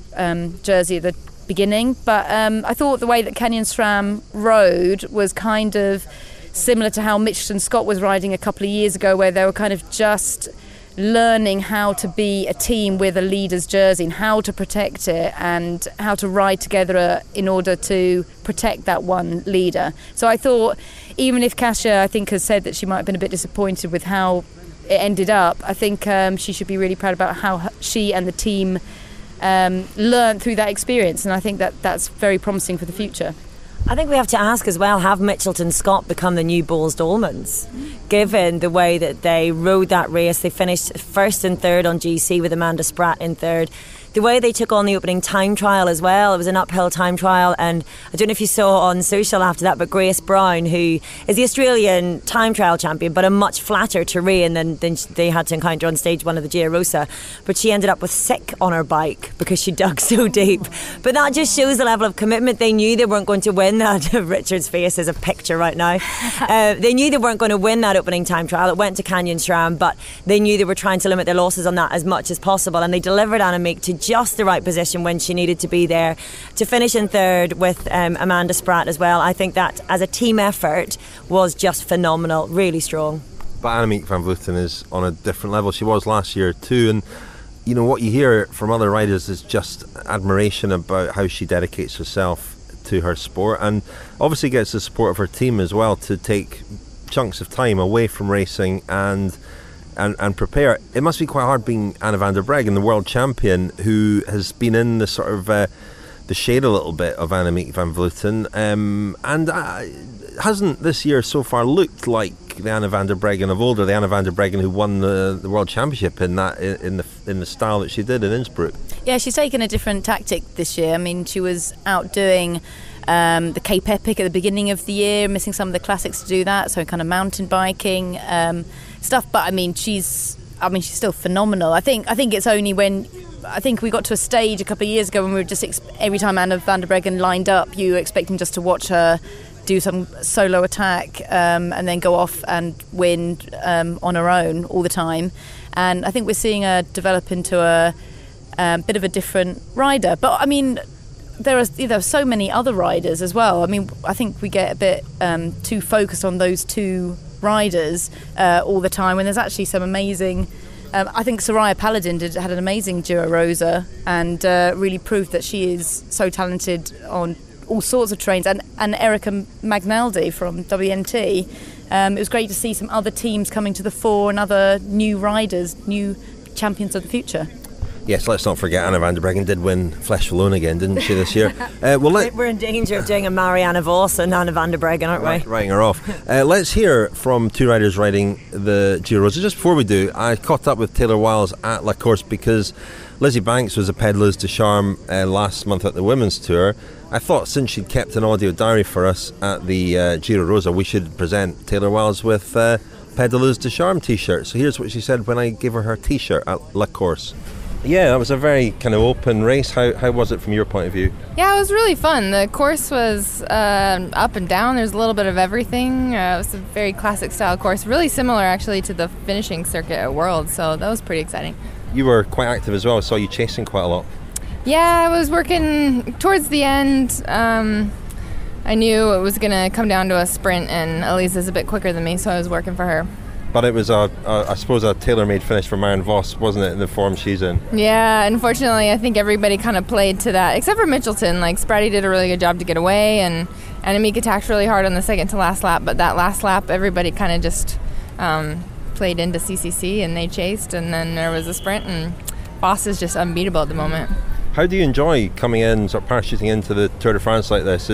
jersey at the beginning, but I thought the way that Kenyon SRAM rode was kind of similar to how Mitchelton Scott was riding a couple of years ago, where they were kind of just learning how to be a team with a leader's jersey and how to protect it and how to ride together in order to protect that one leader. So I thought, even if Kasia, I think, has said that she might have been a bit disappointed with how it ended up, I think she should be really proud about how she and the team learned through that experience, and I think that that's very promising for the future. I think we have to ask as well, have Mitchelton Scott become the new Boels Dolmans? Given the way that they rode that race, they finished first and third on GC with Amanda Spratt in third. The way they took on the opening time trial as well, it was an uphill time trial, and I don't know if you saw on social after that, but Grace Brown, who is the Australian time trial champion, but a much flatter terrain than they had to encounter on stage 1 of the Giro Rosa, but she ended up with sick on her bike because she dug so deep. But that just shows the level of commitment. They knew they weren't going to win that. Richard's face is a picture right now. They knew they weren't going to win that opening time trial. It went to Kenyon SRAM, but they knew they were trying to limit their losses on that as much as possible, and they delivered Annemiek to just the right position when she needed to be there. To finish in third with Amanda Spratt as well, I think that as a team effort was just phenomenal, really strong. But Annemiek van Vleuten is on a different level. She was last year too, and you know what you hear from other riders is just admiration about how she dedicates herself to her sport, and obviously gets the support of her team as well to take chunks of time away from racing and prepare. It must be quite hard being Anna van der Breggen, the world champion, who has been in the sort of the shade a little bit of Annemiek van Vleuten, and hasn't this year so far looked like the Anna van der Breggen of older, the Anna van der Breggen who won the world championship in the style that she did in Innsbruck. Yeah, she's taken a different tactic this year. I mean, she was out doing the Cape Epic at the beginning of the year, missing some of the classics to do that, so kind of mountain biking stuff. But I mean, she's still phenomenal. I think it's only when, I think we got to a stage a couple of years ago when we were just every time Anna van der Breggen lined up, you were expecting just to watch her do some solo attack and then go off and win on her own all the time. And I think we're seeing her develop into a bit of a different rider. But I mean, there are so many other riders as well. I mean, I think we get a bit too focused on those two riders all the time, when there's actually some amazing... I think Soraya Paladin had an amazing Giro Rosa and really proved that she is so talented on all sorts of trains, and Erica Magnaldi from WNT. It was great to see some other teams coming to the fore and other new riders, new champions of the future. Yes, let's not forget Anna van der Breggen did win Flesh Wallon again, didn't she, this year? We're in danger of doing a Marianne Vos and Anna van der Breggen, aren't we? Writing her off. Let's hear from two riders riding the Giro. So just before we do, I caught up with Taylor Wiles at La Course because Lizzie Banks was a Pedalers de Charme last month at the Women's Tour. I thought since she'd kept an audio diary for us at the Giro Rosa, we should present Taylor Wiles with Pedalers de Charme t-shirt. So here's what she said when I gave her her t-shirt at La Course. Yeah, that was a very kind of open race. How was it from your point of view? Yeah, it was really fun. The course was up and down. There's a little bit of everything. It was a very classic style course, really similar actually to the finishing circuit at Worlds, so that was pretty exciting. You were quite active as well. I saw you chasing quite a lot. Yeah, I was working towards the end. I knew it was going to come down to a sprint, and Elise is a bit quicker than me, so I was working for her. But it was, I suppose, a tailor-made finish for Marianne Vos, wasn't it, in the form she's in? Yeah, unfortunately, I think everybody kind of played to that, except for Mitchelton. Like, Spratty did a really good job to get away, and Annemiek attacked really hard on the second-to-last lap, but that last lap, everybody kind of just played into CCC, and they chased, and then there was a sprint, and Vos is just unbeatable at the moment. How do you enjoy coming in, sort of parachuting into the Tour de France like this?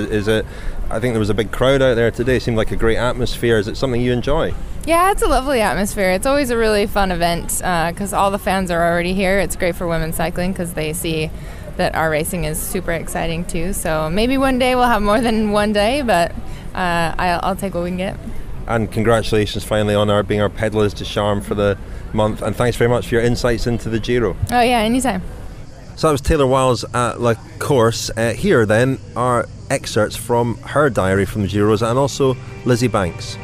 I think there was a big crowd out there today. It seemed like a great atmosphere. Is it something you enjoy? Yeah, it's a lovely atmosphere. It's always a really fun event because all the fans are already here. It's great for women's cycling because they see that our racing is super exciting too. So maybe one day we'll have more than one day, but I'll take what we can get. And congratulations finally on being our Pedalers de Charme for the month. And thanks very much for your insights into the Giro. Oh yeah, anytime. So that was Taylor Wiles at La Course. Here then are excerpts from her diary from the Giro Rosa and also Lizzie Banks.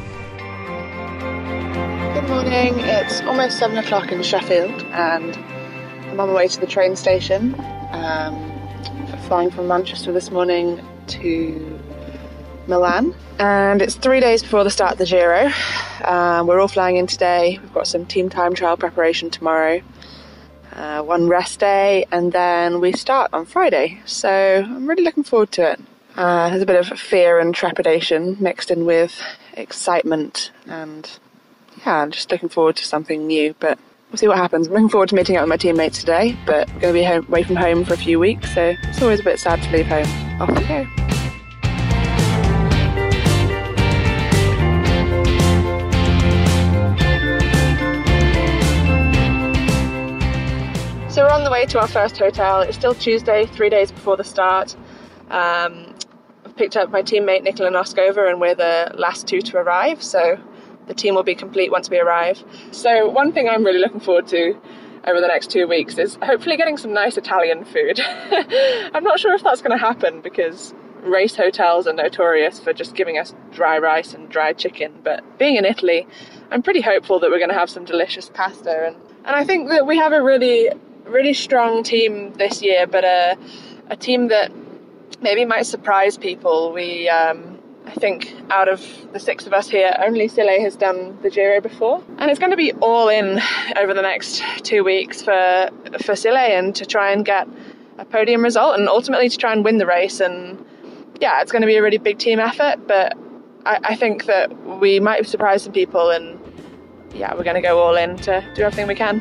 Good morning, it's almost 7 o'clock in Sheffield and I'm on my way to the train station. Flying from Manchester this morning to Milan, and it's 3 days before the start of the Giro. We're all flying in today. We've got some team time trial preparation tomorrow. One rest day, and then we start on Friday, so I'm really looking forward to it. There's a bit of fear and trepidation mixed in with excitement, and yeah, I'm just looking forward to something new, but we'll see what happens. I'm looking forward to meeting up with my teammates today, but I'm going to be away from home for a few weeks, so it's always a bit sad to leave home. Off we go. So we're on the way to our first hotel. It's still Tuesday, 3 days before the start. I've picked up my teammate Nicola Noskova, and we're the last two to arrive, so the team will be complete once we arrive. So one thing I'm really looking forward to over the next 2 weeks is hopefully getting some nice Italian food. I'm not sure if that's going to happen because race hotels are notorious for just giving us dry rice and dry chicken, but being in Italy, I'm pretty hopeful that we're going to have some delicious pasta, and I think that we have a really really strong team this year, but a team that maybe might surprise people. We, I think, out of the six of us here, only Sile has done the Giro before, and it's going to be all in over the next 2 weeks for Sile, and to try and get a podium result, and ultimately to try and win the race. And yeah, it's going to be a really big team effort, but I think that we might surprise some people, and yeah, we're going to go all in to do everything we can.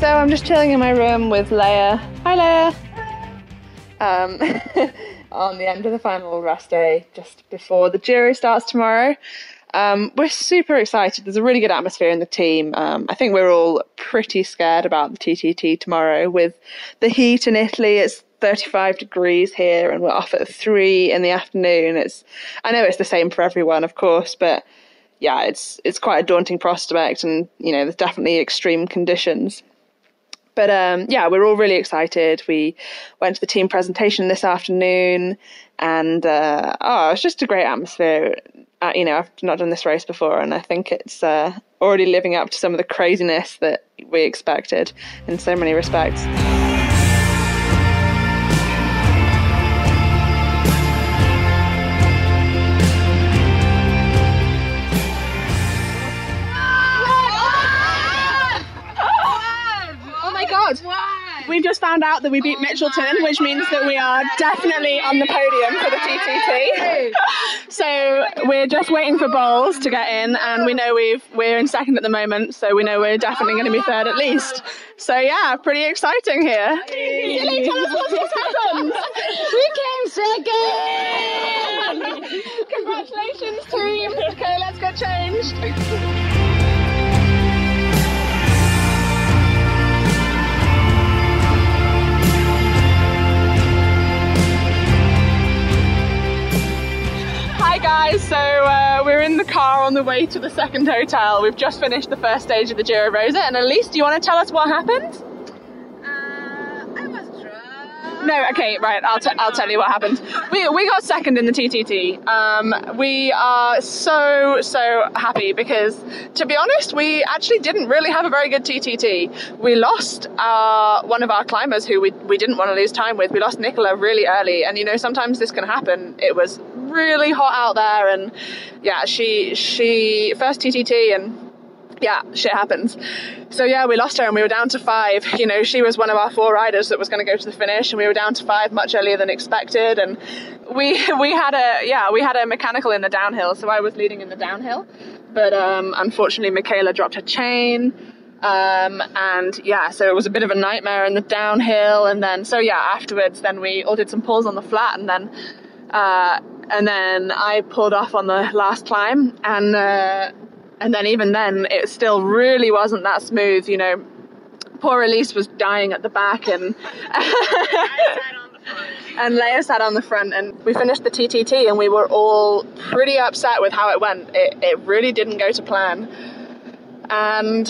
So I'm just chilling in my room with Leia. Hi, Leia. Hi. On the end of the final rest day, just before the Giro starts tomorrow. We're super excited. There's a really good atmosphere in the team. I think we're all pretty scared about the TTT tomorrow with the heat in Italy. It's 35 degrees here, and we're off at 3 in the afternoon. I know it's the same for everyone, of course, but yeah, it's quite a daunting prospect, and you know, there's definitely extreme conditions. But yeah, we're all really excited. We went to the team presentation this afternoon, and it's just a great atmosphere. You know, I've not done this race before, and I think it's already living up to some of the craziness that we expected in so many respects. We just found out that we beat Mitchelton, which means that we are definitely on the podium for the TTT. So we're just waiting for Bowles to get in, and we know we're in second at the moment, so we know we're definitely going to be third at least. So yeah, pretty exciting here. Silly, tell us what's just happened. We came second. Congratulations, team. Okay, let's get changed. Hi guys, so we're in the car on the way to the second hotel. We've just finished the first stage of the Giro Rosa, and Elise, do you want to tell us what happened? I was drunk. No, okay, right, I'll tell you what happened. We got second in the TTT. We are so happy because, to be honest, we actually didn't really have a very good TTT. We lost one of our climbers who we didn't want to lose time with. We lost Nicola really early, and you know, sometimes this can happen. It was really hot out there, and yeah, she first TTT, and yeah, shit happens. So yeah, we lost her, and we were down to 5. You know, she was one of our 4 riders that was going to go to the finish, and we were down to 5 much earlier than expected. And we had a mechanical in the downhill, so I was leading in the downhill, but unfortunately Michaela dropped her chain. And yeah, so it was a bit of a nightmare in the downhill, and then so yeah, afterwards then we all did some pulls on the flat, and then I pulled off on the last climb, and then even then it still really wasn't that smooth. You know, poor Elise was dying at the back, and and Leia sat on the front, and we finished the TTT, and we were all pretty upset with how it went. It really didn't go to plan. And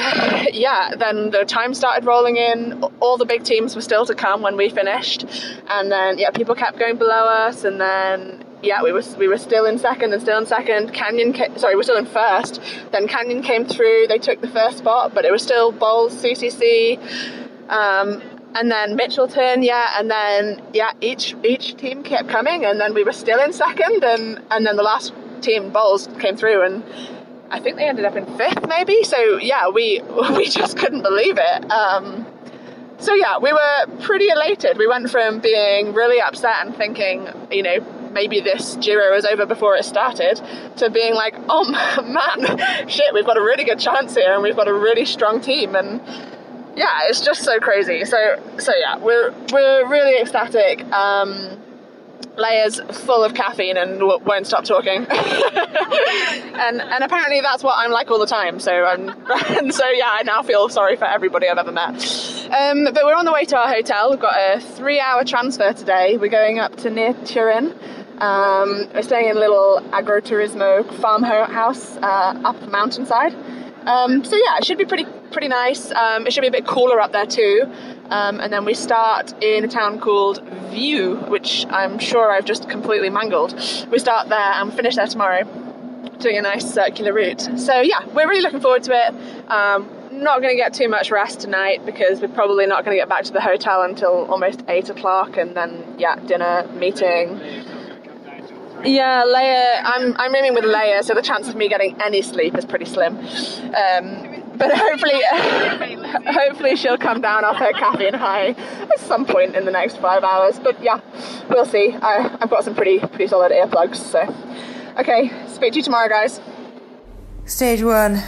yeah, then the time started rolling in. All the big teams were still to come when we finished, and then yeah, people kept going below us, and then yeah, we were still in second and still in second. We're still in first. Then Canyon came through. They took the first spot, but it was still Bowles, CCC, and then Mitchelton. Yeah, and then yeah, each team kept coming, and then we were still in second, and then the last team, Bowles, came through, and I think they ended up in 5th maybe. So yeah, we just couldn't believe it. So yeah, we were pretty elated. We went from being really upset and thinking, you know, maybe this Giro is over before it started, to being like, oh man, shit, we've got a really good chance here, and we've got a really strong team. And yeah, it's just so crazy. So yeah, we're really ecstatic. Leia's full of caffeine and won't stop talking, and apparently that's what I'm like all the time. So yeah, I now feel sorry for everybody I've ever met. But we're on the way to our hotel. We've got a 3-hour transfer today. We're going up to near Turin. We're staying in a little agroturismo farmhouse up the mountainside. So yeah, it should be pretty nice. It should be a bit cooler up there too. And then we start in a town called View, which I'm sure I've just completely mangled. We start there and finish there tomorrow, doing a nice circular route. So yeah, we're really looking forward to it. Not going to get too much rest tonight because we're probably not going to get back to the hotel until almost 8 o'clock, and then yeah, dinner, meeting. Yeah, Leia, I'm rooming with Leia, so the chance of me getting any sleep is pretty slim. But hopefully, hopefully she'll come down off her caffeine high at some point in the next 5 hours. But yeah, we'll see. I've got some pretty solid earplugs. So, okay, speak to you tomorrow, guys. Stage one.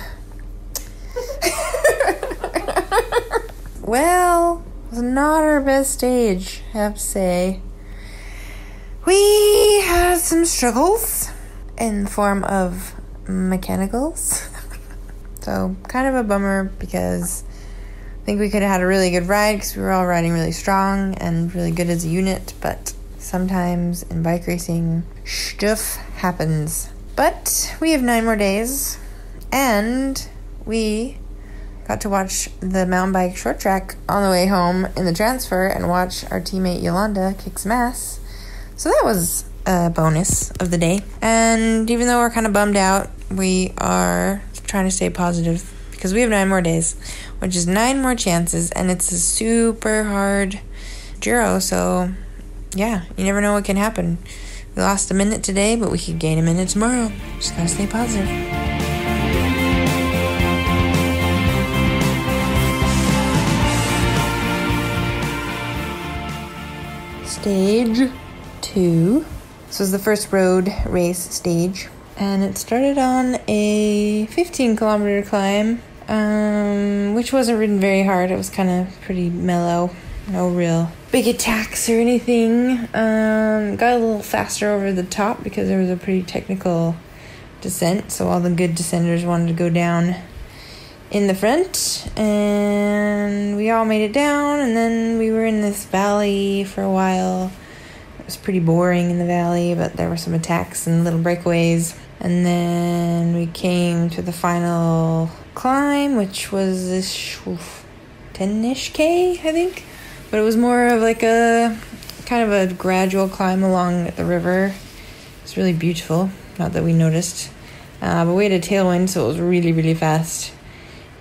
Well, it was not our best stage, I have to say. We had some struggles in the form of mechanicals. So kind of a bummer, because I think we could have had a really good ride because we were all riding really strong and really good as a unit, but sometimes in bike racing, stuff happens. But we have 9 more days, and we got to watch the mountain bike short track on the way home in the transfer and watch our teammate Yolanda kick some ass. So that was a bonus of the day. And even though we're kind of bummed out, we are trying to stay positive because we have 9 more days, which is 9 more chances, and it's a super hard Giro, so yeah, you never know what can happen. We lost a minute today, but we could gain a minute tomorrow. Just gotta stay positive. Stage 2. This was the first road race stage, and it started on a 15-kilometer climb, which wasn't ridden very hard. It was kind of pretty mellow, no real big attacks or anything. Got a little faster over the top because there was a pretty technical descent, so all the good descenders wanted to go down in the front, and we all made it down, and then we were in this valley for a while. It was pretty boring in the valley, but there were some attacks and little breakaways. And then we came to the final climb, which was this 10-ish K, I think. But it was more of like a kind of a gradual climb along the river. It's really beautiful, not that we noticed. But we had a tailwind, so it was really, really fast.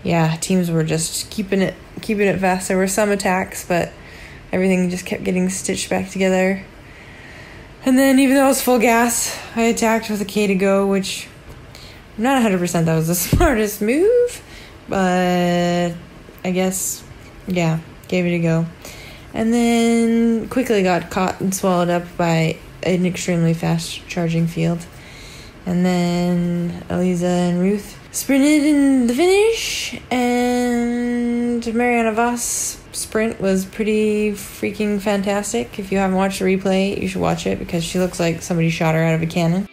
Yeah, teams were just keeping it fast. There were some attacks, but everything just kept getting stitched back together. And then, even though it was full gas, I attacked with a K to go, which I'm not 100% that was the smartest move, but I guess, yeah, gave it a go. And then quickly got caught and swallowed up by an extremely fast charging field. And then Eliza and Ruth sprinted in the finish, and Mariana Voss' sprint was pretty freaking fantastic. If you haven't watched the replay, you should watch it, because she looks like somebody shot her out of a cannon.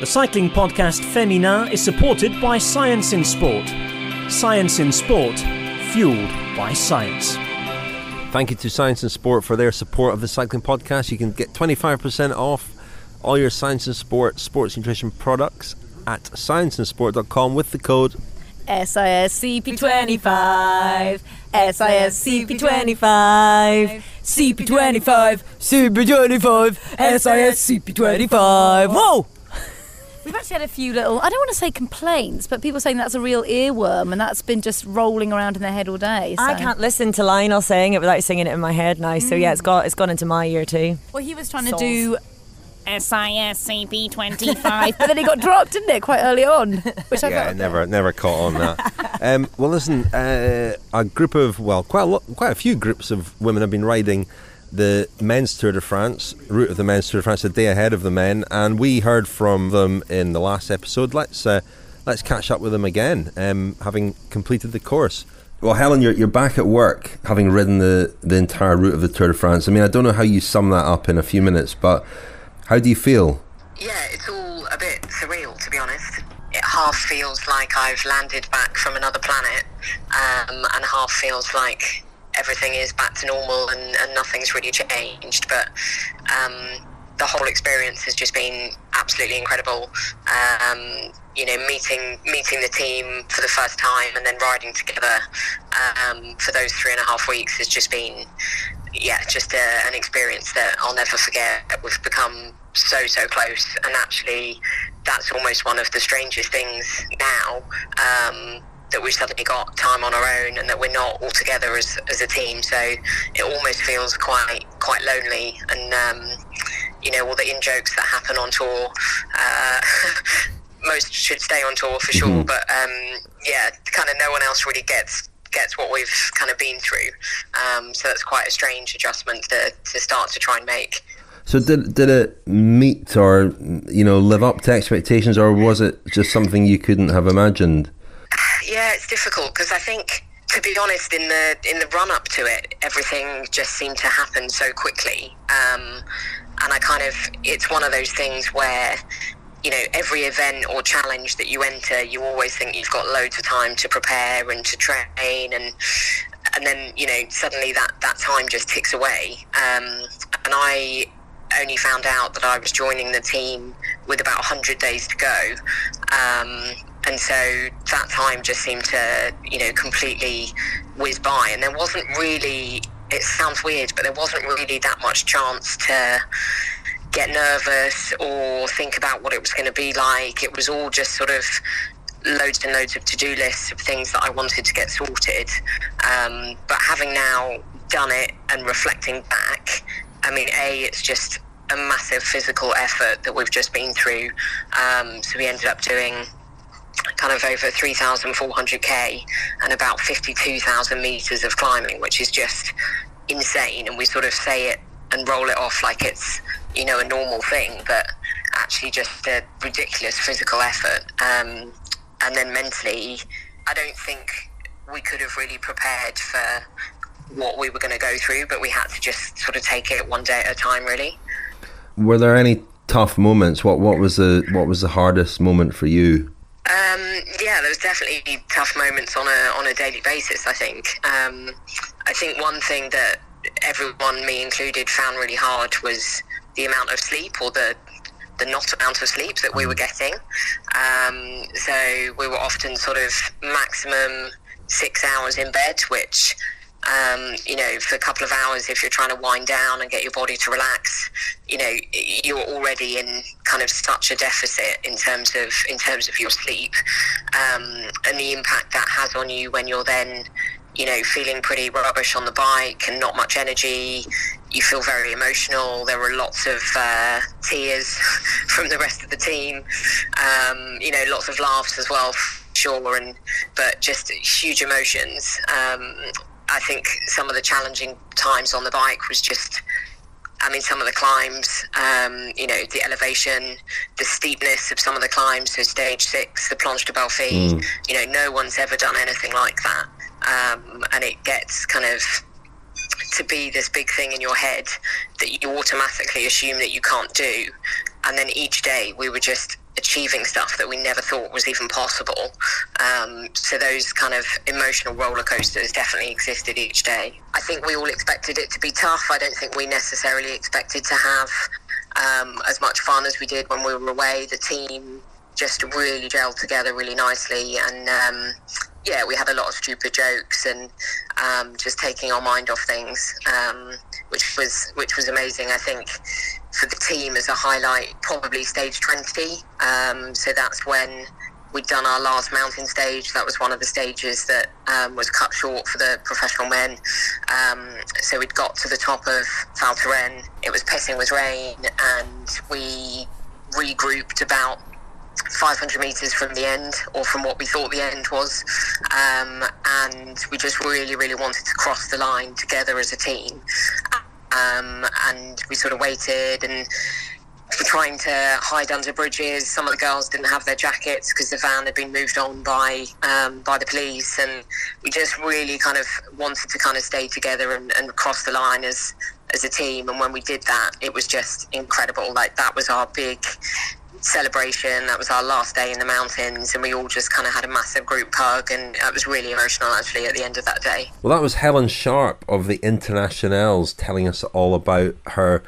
The cycling podcast Femina is supported by Science in Sport. Science in Sport, fueled by science. Thank you to Science in Sport for their support of the cycling podcast. You can get 25% off all your Science in Sport sports nutrition products at scienceandsport.com with the code SISCP25, SISCP25, CP25, CP25, SISCP25. Whoa! We've actually had a few little, I don't want to say complaints, but people saying that's a real earworm, and that's been just rolling around in their head all day. So. I can't listen to Lionel saying it without singing it in my head now, so yeah, it's gone into my ear too. Well, he was trying to do SISCP25, but then it got dropped, didn't it, quite early on? Which I thought never caught on that. Well, listen, quite a few groups of women have been riding the men's Tour de France, route of the men's Tour de France, a day ahead of the men, and we heard from them in the last episode. Let's catch up with them again, having completed the course. Well, Helen, you're back at work, having ridden the entire route of the Tour de France. I mean, I don't know how you sum that up in a few minutes, but how do you feel? Yeah, it's all a bit surreal, to be honest. It half feels like I've landed back from another planet, and half feels like everything is back to normal and nothing's really changed. But the whole experience has just been absolutely incredible. Meeting the team for the first time and then riding together for those 3.5 weeks has just been, an experience that I'll never forget. We've become so close, and actually that's almost one of the strangest things now, that we've suddenly got time on our own and that we're not all together as a team, so it almost feels quite lonely. And all the in-jokes that happen on tour, most should stay on tour for sure, but kind of no one else really gets what we've kind of been through, so that's quite a strange adjustment to start to try and make. So did it meet or live up to expectations, or was it just something you couldn't have imagined? Yeah, it's difficult because I think, to be honest, in the run up to it, everything just seemed to happen so quickly, and I it's one of those things where every event or challenge that you enter, you always think you've got loads of time to prepare and to train, and then suddenly that time just ticks away. And I only found out that I was joining the team with about 100 days to go, and so that time just seemed to completely whiz by, and there wasn't really, it sounds weird, but there wasn't really that much chance to get nervous or think about what it was going to be like. It was all just sort of loads and loads of to-do lists of things that I wanted to get sorted, but having now done it and reflecting back, it's just a massive physical effort that we've just been through. So we ended up doing over 3,400k and about 52,000 meters of climbing, which is just insane, and we sort of say it and roll it off like it's a normal thing, but actually just a ridiculous physical effort. And then mentally, I don't think we could have really prepared for what we were going to go through, but we had to just sort of take it one day at a time, really. Were there any tough moments? What was the hardest moment for you? There was definitely tough moments on a daily basis, I think. I think one thing that everyone, me included, found really hard was the amount of sleep, or the not amount of sleep that we were getting. So we were often sort of maximum 6 hours in bed, which for a couple of hours, if you're trying to wind down and get your body to relax, you're already in such a deficit in terms of your sleep, and the impact that has on you when you're then feeling pretty rubbish on the bike and not much energy. You feel very emotional. There were lots of tears from the rest of the team, lots of laughs as well, sure, but just huge emotions. I think some of the challenging times on the bike was just, some of the climbs, the elevation, the steepness of some of the climbs, so stage 6, the Planche de Belfi, no one's ever done anything like that. And it gets to be this big thing in your head that you automatically assume that you can't do. And then each day we were just achieving stuff that we never thought was even possible. So those emotional roller coasters definitely existed each day. I think we all expected it to be tough. I don't think we necessarily expected to have as much fun as we did when we were away. The team just really gelled together really nicely, and we had a lot of stupid jokes and just taking our mind off things, which was amazing. I think for the team as a highlight, probably stage 20. So that's when we'd done our last mountain stage. That was one of the stages that was cut short for the professional men. So we'd got to the top of Val Thorens. It was pissing with rain, and we regrouped about 500 metres from the end, or from what we thought the end was, and we just really, really wanted to cross the line together as a team, and we sort of waited and were trying to hide under bridges. Some of the girls didn't have their jackets because the van had been moved on by the police, and we just really wanted to stay together and cross the line as a team. And when we did that, it was just incredible. That was our big celebration. That was our last day in the mountains, and we all just had a massive group hug, and that was really emotional actually at the end of that day. Well, that was Helen Sharp of the Internationals telling us all about her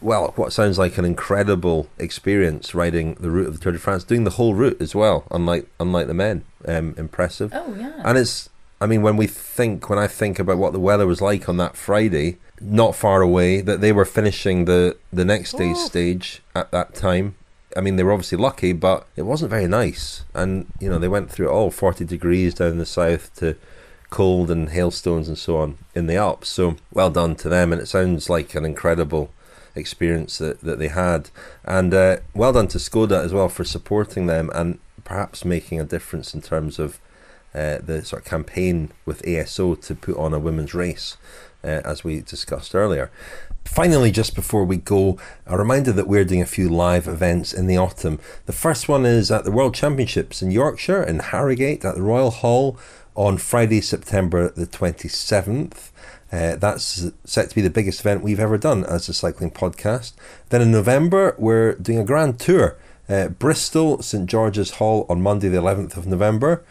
well, what sounds like an incredible experience riding the route of the Tour de France, doing the whole route as well, unlike the men. Impressive. Oh, yeah. And it's, I mean, when I think about what the weather was like on that Friday, not far away, that they were finishing the next day's stage at that time. I mean, they were obviously lucky, but it wasn't very nice. And, you know, they went through it all, 40 degrees down in the south to cold and hailstones and so on in the Alps. So well done to them. And it sounds like an incredible experience that they had. And well done to Skoda as well for supporting them and perhaps making a difference in terms of the sort of campaign with ASO to put on a women's race, as we discussed earlier. Finally, just before we go, a reminder that we're doing a few live events in the autumn. The first one is at the World Championships in Yorkshire, in Harrogate, at the Royal Hall on Friday, September the 27th. That's set to be the biggest event we've ever done as a cycling podcast. Then in November, we're doing a grand tour. Bristol, St George's Hall on Monday the 11th of November.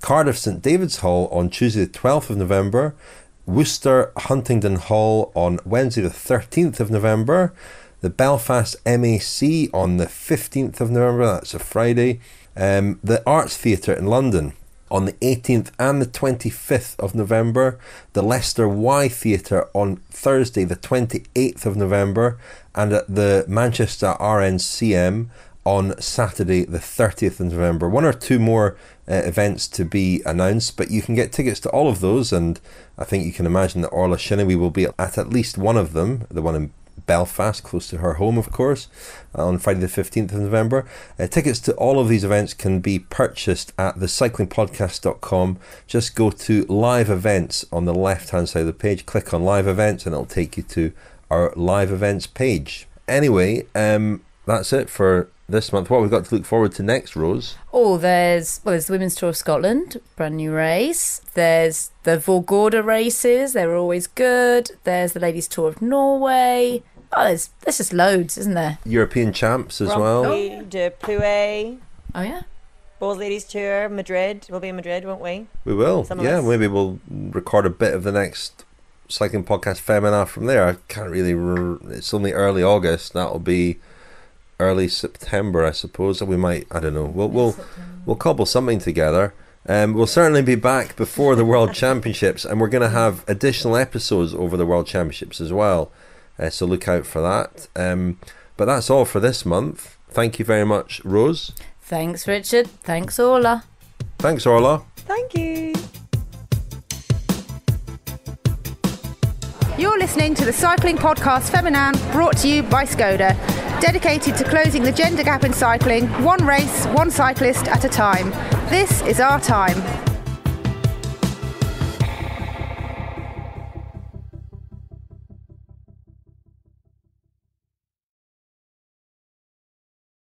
Cardiff, St David's Hall on Tuesday the 12th of November. Worcester, Huntingdon Hall on Wednesday the 13th of November. The Belfast MAC on the 15th of November, that's a Friday. The Arts Theatre in London on the 18th and the 25th of November, the Leicester Y Theatre on Thursday the 28th of November, and at the Manchester RNCM on Saturday the 30th of November. One or two more events to be announced, but you can get tickets to all of those, and I think you can imagine that Orla Shinnoway will be at least one of them, the one in Belfast, close to her home, of course, on Friday the 15th of November. Tickets to all of these events can be purchased at thecyclingpodcast.com. Just go to live events on the left-hand side of the page, click on live events, and it'll take you to our live events page. Anyway, that's it for this month. What we've got to look forward to next, Rose? Oh, there's the Women's Tour of Scotland, brand new race. There's the Vorgorda races, they're always good. There's the Ladies Tour of Norway. Oh, there's just loads, isn't there? European Champs as well. De Plouay. Oh, yeah. Both Ladies Tour, Madrid. We'll be in Madrid, won't we? We will. Yeah, maybe we'll record a bit of the next cycling podcast Femina from there. I can't really... It's only early August. That'll be... early September, I suppose. We might, I don't know, we'll cobble something together. We'll certainly be back before the World Championships, and we're going to have additional episodes over the World Championships as well, so look out for that. But that's all for this month. Thank you very much, Rose. Thanks, Richard. Thanks, Orla. Thanks, Orla. Thank you. You're listening to the cycling podcast Femina, brought to you by Skoda, dedicated to closing the gender gap in cycling, one race, one cyclist at a time. This is our time.